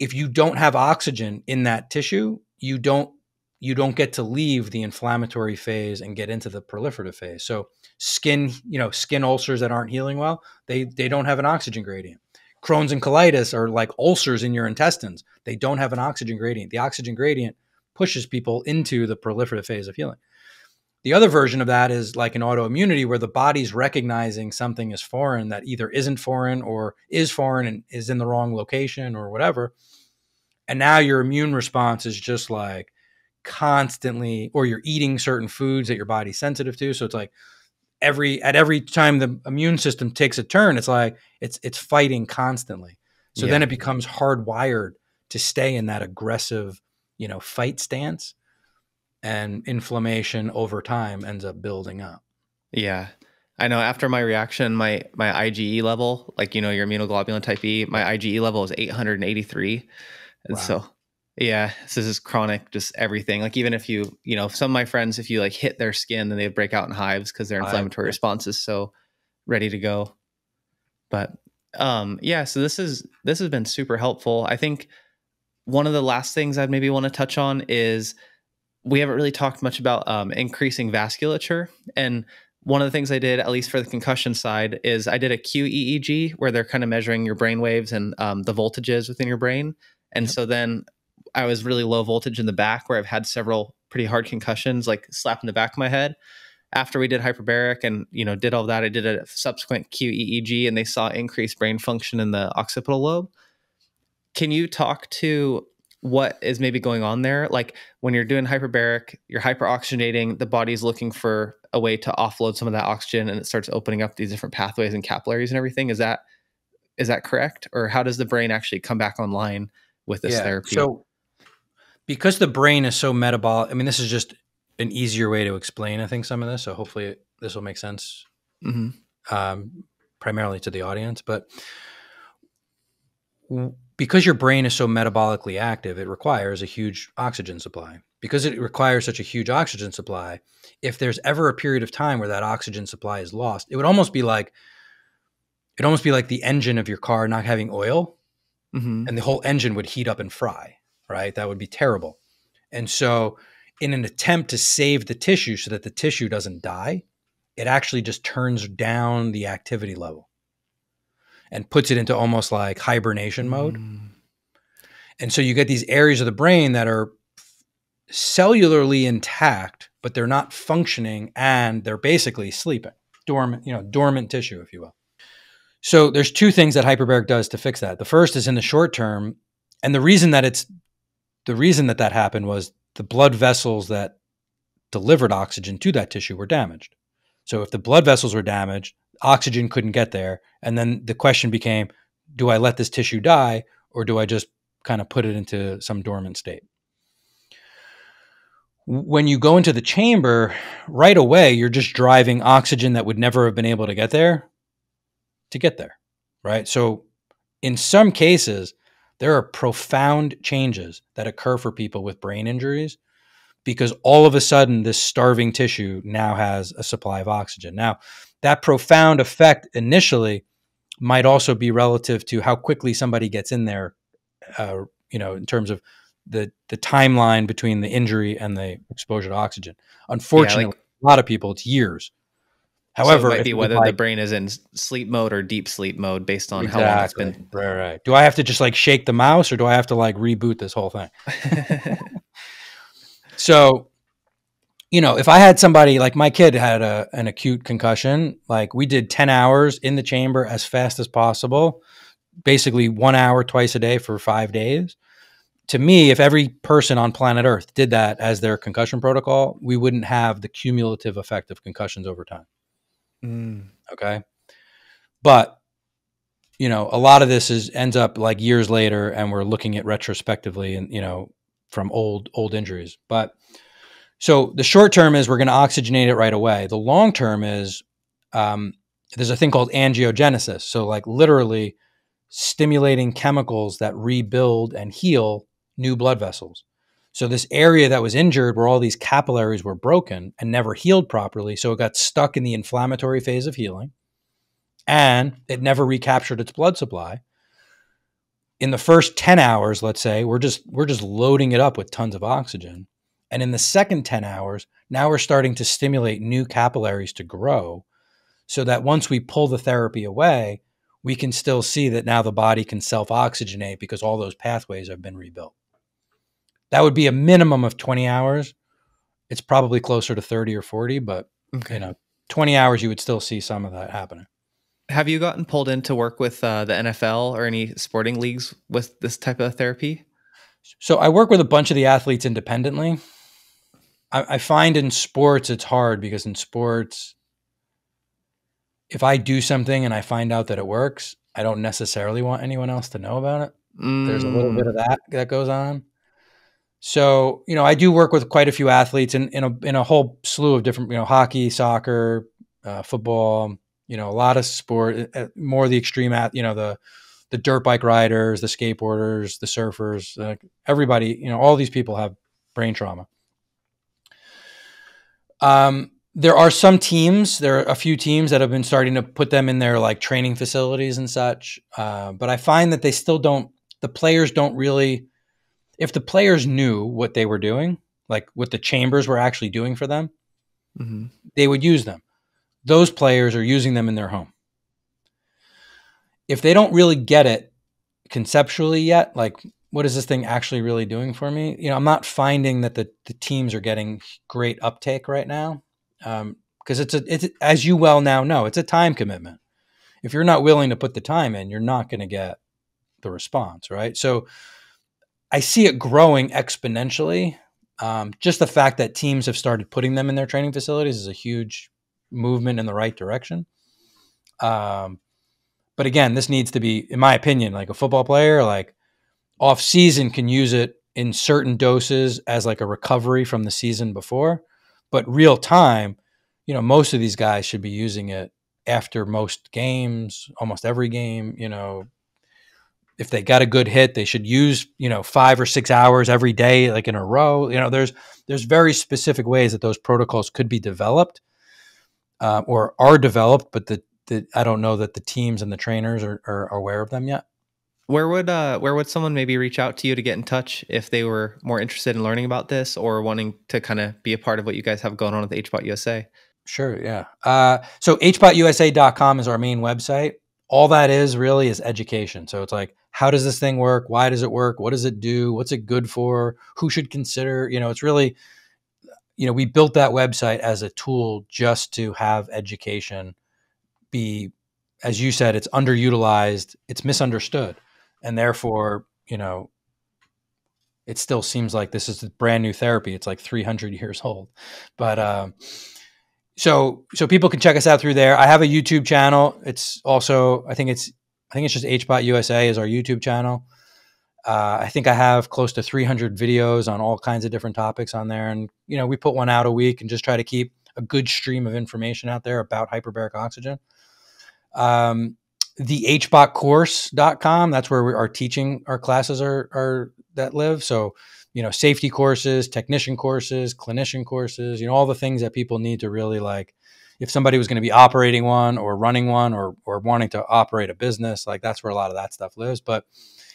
If you don't have oxygen in that tissue, you don't, you don't get to leave the inflammatory phase and get into the proliferative phase. So skin, you know, skin ulcers that aren't healing well, they, they don't have an oxygen gradient. Crohn's and colitis are like ulcers in your intestines. They don't have an oxygen gradient. The oxygen gradient pushes people into the proliferative phase of healing. The other version of that is like an autoimmunity where the body's recognizing something as foreign that either isn't foreign or is foreign and is in the wrong location or whatever. And now your immune response is just like constantly, or you're eating certain foods that your body's sensitive to. So it's like every, at every time the immune system takes a turn, it's like, it's, it's fighting constantly. So yeah. Then it becomes hardwired to stay in that aggressive, you know, fight stance, and inflammation over time ends up building up. Yeah. I know after my reaction, my, my I G E level, like, you know, your immunoglobulin type E, my I G E level is eight hundred eighty-three. And wow. So, yeah, so this is chronic, just everything. Like, even if you, you know, some of my friends, if you like hit their skin, then they break out in hives because their inflammatory I, response is so ready to go. But um, yeah, so this is, this has been super helpful. I think One of the last things I'd maybe want to touch on is we haven't really talked much about um, increasing vasculature. And one of the things I did, at least for the concussion side, is I did a Q E E G where they're kind of measuring your brain waves and um, the voltages within your brain. And yep. so then I was really low voltage in the back, where I've had several pretty hard concussions, like slap in the back of my head. After we did hyperbaric and, you know, did all that, I did a subsequent Q E E G and they saw increased brain function in the occipital lobe. Can you talk to what is maybe going on there? Like when you're doing hyperbaric, you're hyperoxygenating, the body's looking for a way to offload some of that oxygen and it starts opening up these different pathways and capillaries and everything. Is that, is that correct? Or how does the brain actually come back online with this yeah, therapy? So because the brain is so metabolic, I mean, this is just an easier way to explain, I think, some of this. So hopefully it, this will make sense mm-hmm. um, primarily to the audience. But because your brain is so metabolically active, it requires a huge oxygen supply. Because it requires such a huge oxygen supply, if there's ever a period of time where that oxygen supply is lost, it would almost be like, it'd almost be like the engine of your car not having oil mm-hmm. and the whole engine would heat up and fry, right? That would be terrible. And so in an attempt to save the tissue so that the tissue doesn't die, it actually just turns down the activity level and puts it into almost like hibernation mode. Mm. And so you get these areas of the brain that are cellularly intact, but they're not functioning and they're basically sleeping, dormant, you know, dormant tissue, if you will. So there's two things that hyperbaric does to fix that. The first is in the short term. And the reason that it's, the reason that that happened was the blood vessels that delivered oxygen to that tissue were damaged. So if the blood vessels were damaged, oxygen couldn't get there. And then the question became, do I let this tissue die or do I just kind of put it into some dormant state? When you go into the chamber, right away, you're just driving oxygen that would never have been able to get there to get there, right? So in some cases, there are profound changes that occur for people with brain injuries because all of a sudden this starving tissue now has a supply of oxygen. Now, that profound effect initially might also be relative to how quickly somebody gets in there, uh, you know, in terms of the, the timeline between the injury and the exposure to oxygen. Unfortunately, yeah, like, a lot of people, it's years. However, so it might be whether like, the brain is in sleep mode or deep sleep mode based on exactly. how long it's been. Right, right. Do I have to just like shake the mouse or do I have to like reboot this whole thing? So, you know, if I had somebody like my kid had a, an acute concussion, like we did ten hours in the chamber as fast as possible, basically one hour twice a day for five days. To me, if every person on planet Earth did that as their concussion protocol, we wouldn't have the cumulative effect of concussions over time. Mm. Okay. But, you know, a lot of this is ends up like years later and we're looking at retrospectively and, you know, from old, old injuries. But so the short term is we're going to oxygenate it right away. The long term is, um, there's a thing called angiogenesis. So like literally stimulating chemicals that rebuild and heal new blood vessels. So this area that was injured where all these capillaries were broken and never healed properly, so it got stuck in the inflammatory phase of healing and it never recaptured its blood supply. In the first ten hours, let's say, we're just, we're just loading it up with tons of oxygen. And in the second ten hours, now we're starting to stimulate new capillaries to grow so that once we pull the therapy away, we can still see that now the body can self-oxygenate because all those pathways have been rebuilt. That would be a minimum of twenty hours. It's probably closer to thirty or forty, but okay. you know, twenty hours, you would still see some of that happening. Have you gotten pulled in to work with uh, the N F L or any sporting leagues with this type of therapy? So I work with a bunch of the athletes independently. I, I find in sports, it's hard because in sports, if I do something and I find out that it works, I don't necessarily want anyone else to know about it. Mm. There's a little bit of that that goes on. So, you know, I do work with quite a few athletes in, in, a, in a whole slew of different, you know, hockey, soccer, uh, football, you know, a lot of sport, uh, more the extreme, at, you know, the, the dirt bike riders, the skateboarders, the surfers, uh, everybody, you know, all these people have brain trauma. Um, there are some teams, there are a few teams that have been starting to put them in their like training facilities and such. Uh, but I find that they still don't, the players don't really if the players knew what they were doing, like what the chambers were actually doing for them, mm-hmm. they would use them. Those players are using them in their home. If they don't really get it conceptually yet, like what is this thing actually really doing for me? You know, I'm not finding that the, the teams are getting great uptake right now. Um, cause it's a, it's, as you well now know, it's a time commitment. If you're not willing to put the time in, you're not going to get the response. Right. So I see it growing exponentially. Um, just the fact that teams have started putting them in their training facilities is a huge movement in the right direction. Um, but again, this needs to be, in my opinion, like a football player, like off season can use it in certain doses as like a recovery from the season before, but real time, you know, most of these guys should be using it after most games, almost every game. You know, if they got a good hit, they should use, you know, five or six hours every day, like in a row. You know, there's, there's very specific ways that those protocols could be developed uh, or are developed, but the, the, I don't know that the teams and the trainers are, are aware of them yet. Where would uh, where would someone maybe reach out to you to get in touch if they were more interested in learning about this or wanting to kind of be a part of what you guys have going on at the H B O T U S A? Sure, yeah. Uh, so H B O T U S A dot com is our main website. All that is really is education. So it's like, how does this thing work? Why does it work? What does it do? What's it good for? Who should consider? You know, it's really, you know, we built that website as a tool just to have education be, as you said, it's underutilized, it's misunderstood. And therefore, you know, it still seems like this is a brand new therapy. It's like three hundred years old. But um, so so people can check us out through there. I have a YouTube channel. It's also, I think it's, I think it's just H B O T U S A is our YouTube channel. Uh, I think I have close to three hundred videos on all kinds of different topics on there. And, you know, we put one out a week and just try to keep a good stream of information out there about hyperbaric oxygen. Um, the H B O T course dot com, that's where we are teaching our classes are, are that live. So, you know, safety courses, technician courses, clinician courses, you know, all the things that people need to really like, if somebody was going to be operating one or running one or, or wanting to operate a business, like that's where a lot of that stuff lives. But,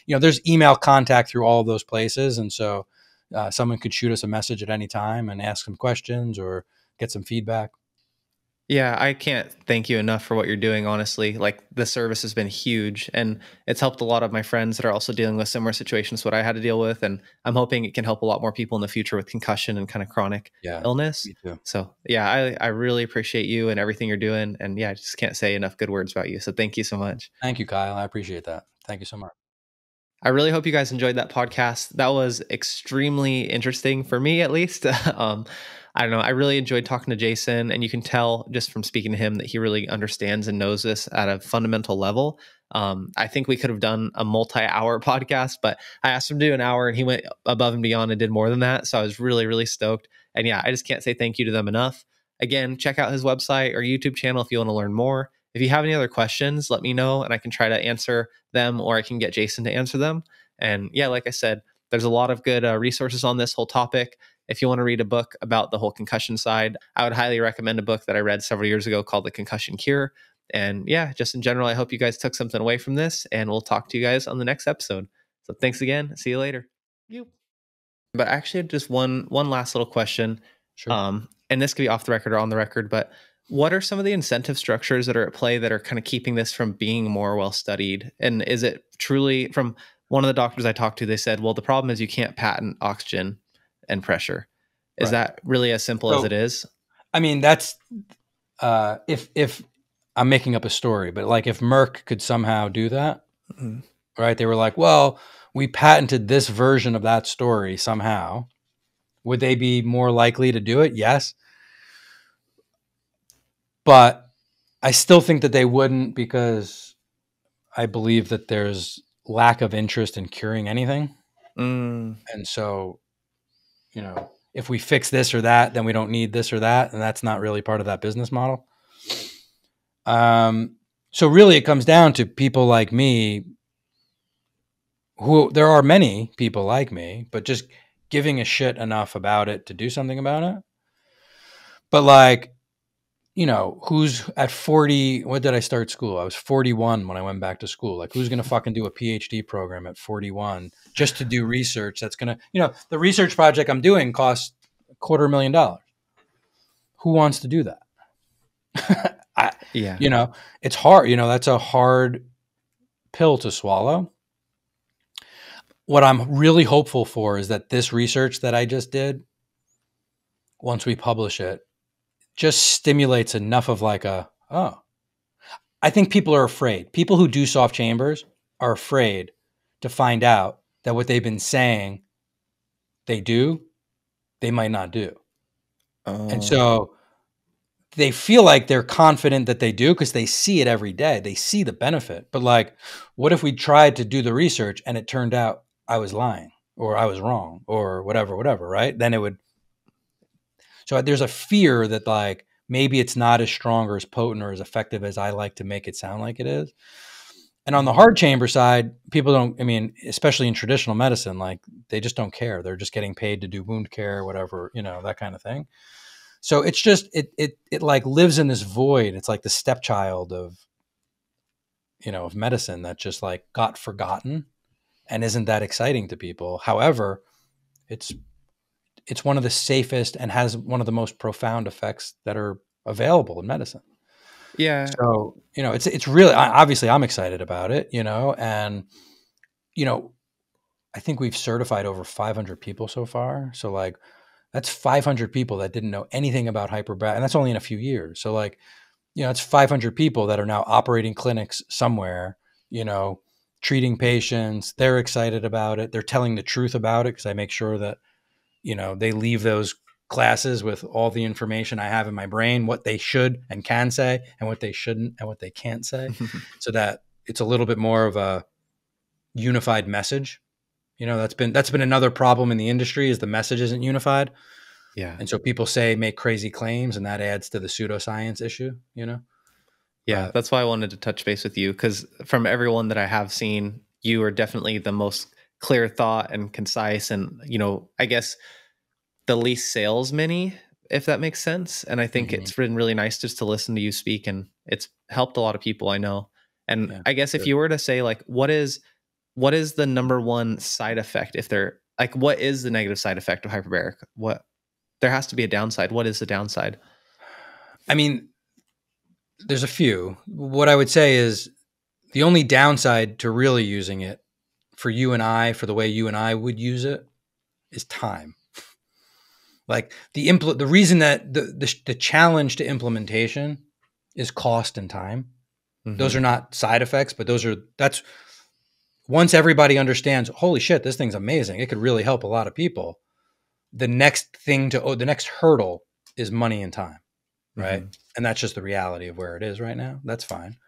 you know, there's email contact through all of those places. And so, uh, someone could shoot us a message at any time and ask some questions or get some feedback. Yeah, I can't thank you enough for what you're doing, honestly. Like, the service has been huge, and it's helped a lot of my friends that are also dealing with similar situations what I had to deal with, and I'm hoping it can help a lot more people in the future with concussion and kind of chronic yeah, illness. Me too. So yeah, I, I really appreciate you and everything you're doing, and yeah, I just can't say enough good words about you, so thank you so much. Thank you, Kyle. I appreciate that. Thank you so much. I really hope you guys enjoyed that podcast. That was extremely interesting for me, at least. um, I don't know. I really enjoyed talking to Jason, and you can tell just from speaking to him that he really understands and knows this at a fundamental level. Um, I think we could have done a multi-hour podcast, but I asked him to do an hour and he went above and beyond and did more than that. So I was really, really stoked. And yeah, I just can't say thank you to them enough. Again, check out his website or YouTube channel if you want to learn more. If you have any other questions, let me know and I can try to answer them, or I can get Jason to answer them. And yeah, like I said, there's a lot of good uh, resources on this whole topic. If you want to read a book about the whole concussion side, I would highly recommend a book that I read several years ago called The Concussion Cure. And yeah, just in general, I hope you guys took something away from this, and we'll talk to you guys on the next episode. So thanks again. See you later. You. But actually, just one one last little question. Sure. Um, and this could be off the record or on the record, but what are some of the incentive structures that are at play that are kind of keeping this from being more well-studied? And is it truly, from one of the doctors I talked to, they said, well, the problem is you can't patent oxygen and pressure. Is right. That really as simple so, as it is? I mean, that's, uh, if, if I'm making up a story, but like if Merck could somehow do that, mm-hmm. right? They were like, well, we patented this version of that story somehow. Would they be more likely to do it? Yes. But I still think that they wouldn't, because I believe that there's lack of interest in curing anything. Mm. And so, you know, if we fix this or that, then we don't need this or that. And that's not really part of that business model. Um, so really it comes down to people like me, who there are many people like me, but just giving a shit enough about it to do something about it. But like, you know, who's at forty, what did I start school? I was forty-one when I went back to school. Like, who's going to fucking do a PhD program at forty-one just to do research? That's going to, you know, the research project I'm doing costs a quarter million dollars. Who wants to do that? I, yeah. You know, it's hard, you know, that's a hard pill to swallow. What I'm really hopeful for is that this research that I just did, once we publish it, just stimulates enough of like a, oh, I think people are afraid. People who do soft chambers are afraid to find out that what they've been saying they do, they might not do. Oh. And so they feel like they're confident that they do because they see it every day. They see the benefit. But like, what if we tried to do the research and it turned out I was lying or I was wrong or whatever, whatever, right? Then it would. So there's a fear that like, maybe it's not as strong or as potent or as effective as I like to make it sound like it is. And on the hard chamber side, people don't, I mean, especially in traditional medicine, like they just don't care. They're just getting paid to do wound care, whatever, you know, that kind of thing. So it's just, it, it, it like lives in this void. It's like the stepchild of, you know, of medicine that just like got forgotten and isn't that exciting to people. However, it's, it's one of the safest and has one of the most profound effects that are available in medicine. Yeah. So, you know, it's, it's really, obviously I'm excited about it, you know, and, you know, I think we've certified over five hundred people so far. So like that's five hundred people that didn't know anything about hyperbaric, and that's only in a few years. So like, you know, it's five hundred people that are now operating clinics somewhere, you know, treating patients. They're excited about it. They're telling the truth about it. 'Cause I make sure that, you know, they leave those classes with all the information I have in my brain, what they should and can say and what they shouldn't and what they can't say so that it's a little bit more of a unified message. You know, that's been, that's been another problem in the industry is the message isn't unified. Yeah. And so people say, make crazy claims and that adds to the pseudoscience issue, you know? Yeah. Uh, that's why I wanted to touch base with you because from everyone that I have seen, you are definitely the most clear thought and concise and, you know, I guess the least salesman-y, if that makes sense. And I think mm-hmm. it's been really nice just to listen to you speak and it's helped a lot of people I know. And yeah, I guess good. If you were to say like, what is, what is the number one side effect? If they're like, what is the negative side effect of hyperbaric? What there has to be a downside. What is the downside? I mean, there's a few. What I would say is the only downside to really using it for you and I, for the way you and I would use it is time. Like the impl- the reason that the, the, the challenge to implementation is cost and time. Mm-hmm. Those are not side effects, but those are, that's once everybody understands, holy shit, this thing's amazing. It could really help a lot of people. The next thing to, oh, the next hurdle is money and time. Right. Mm-hmm. And that's just the reality of where it is right now. That's fine.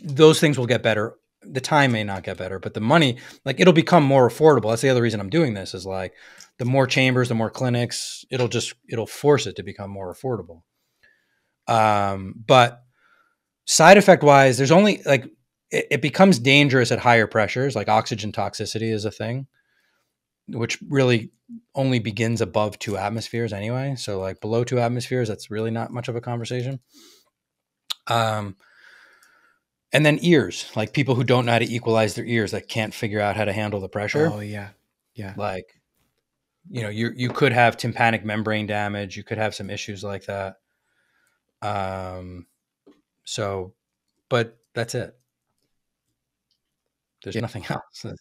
Those things will get better. The time may not get better, but the money, like it'll become more affordable. That's the other reason I'm doing this is like the more chambers, the more clinics, it'll just, it'll force it to become more affordable. Um, but side effect wise, there's only like, it, it becomes dangerous at higher pressures. Like oxygen toxicity is a thing, which really only begins above two atmospheres anyway. So like below two atmospheres, that's really not much of a conversation. Um, And then ears, like people who don't know how to equalize their ears that can't figure out how to handle the pressure. Oh, yeah. Yeah. Like, you know, you you could have tympanic membrane damage. You could have some issues like that. Um, so, but that's it. There's yeah. nothing else.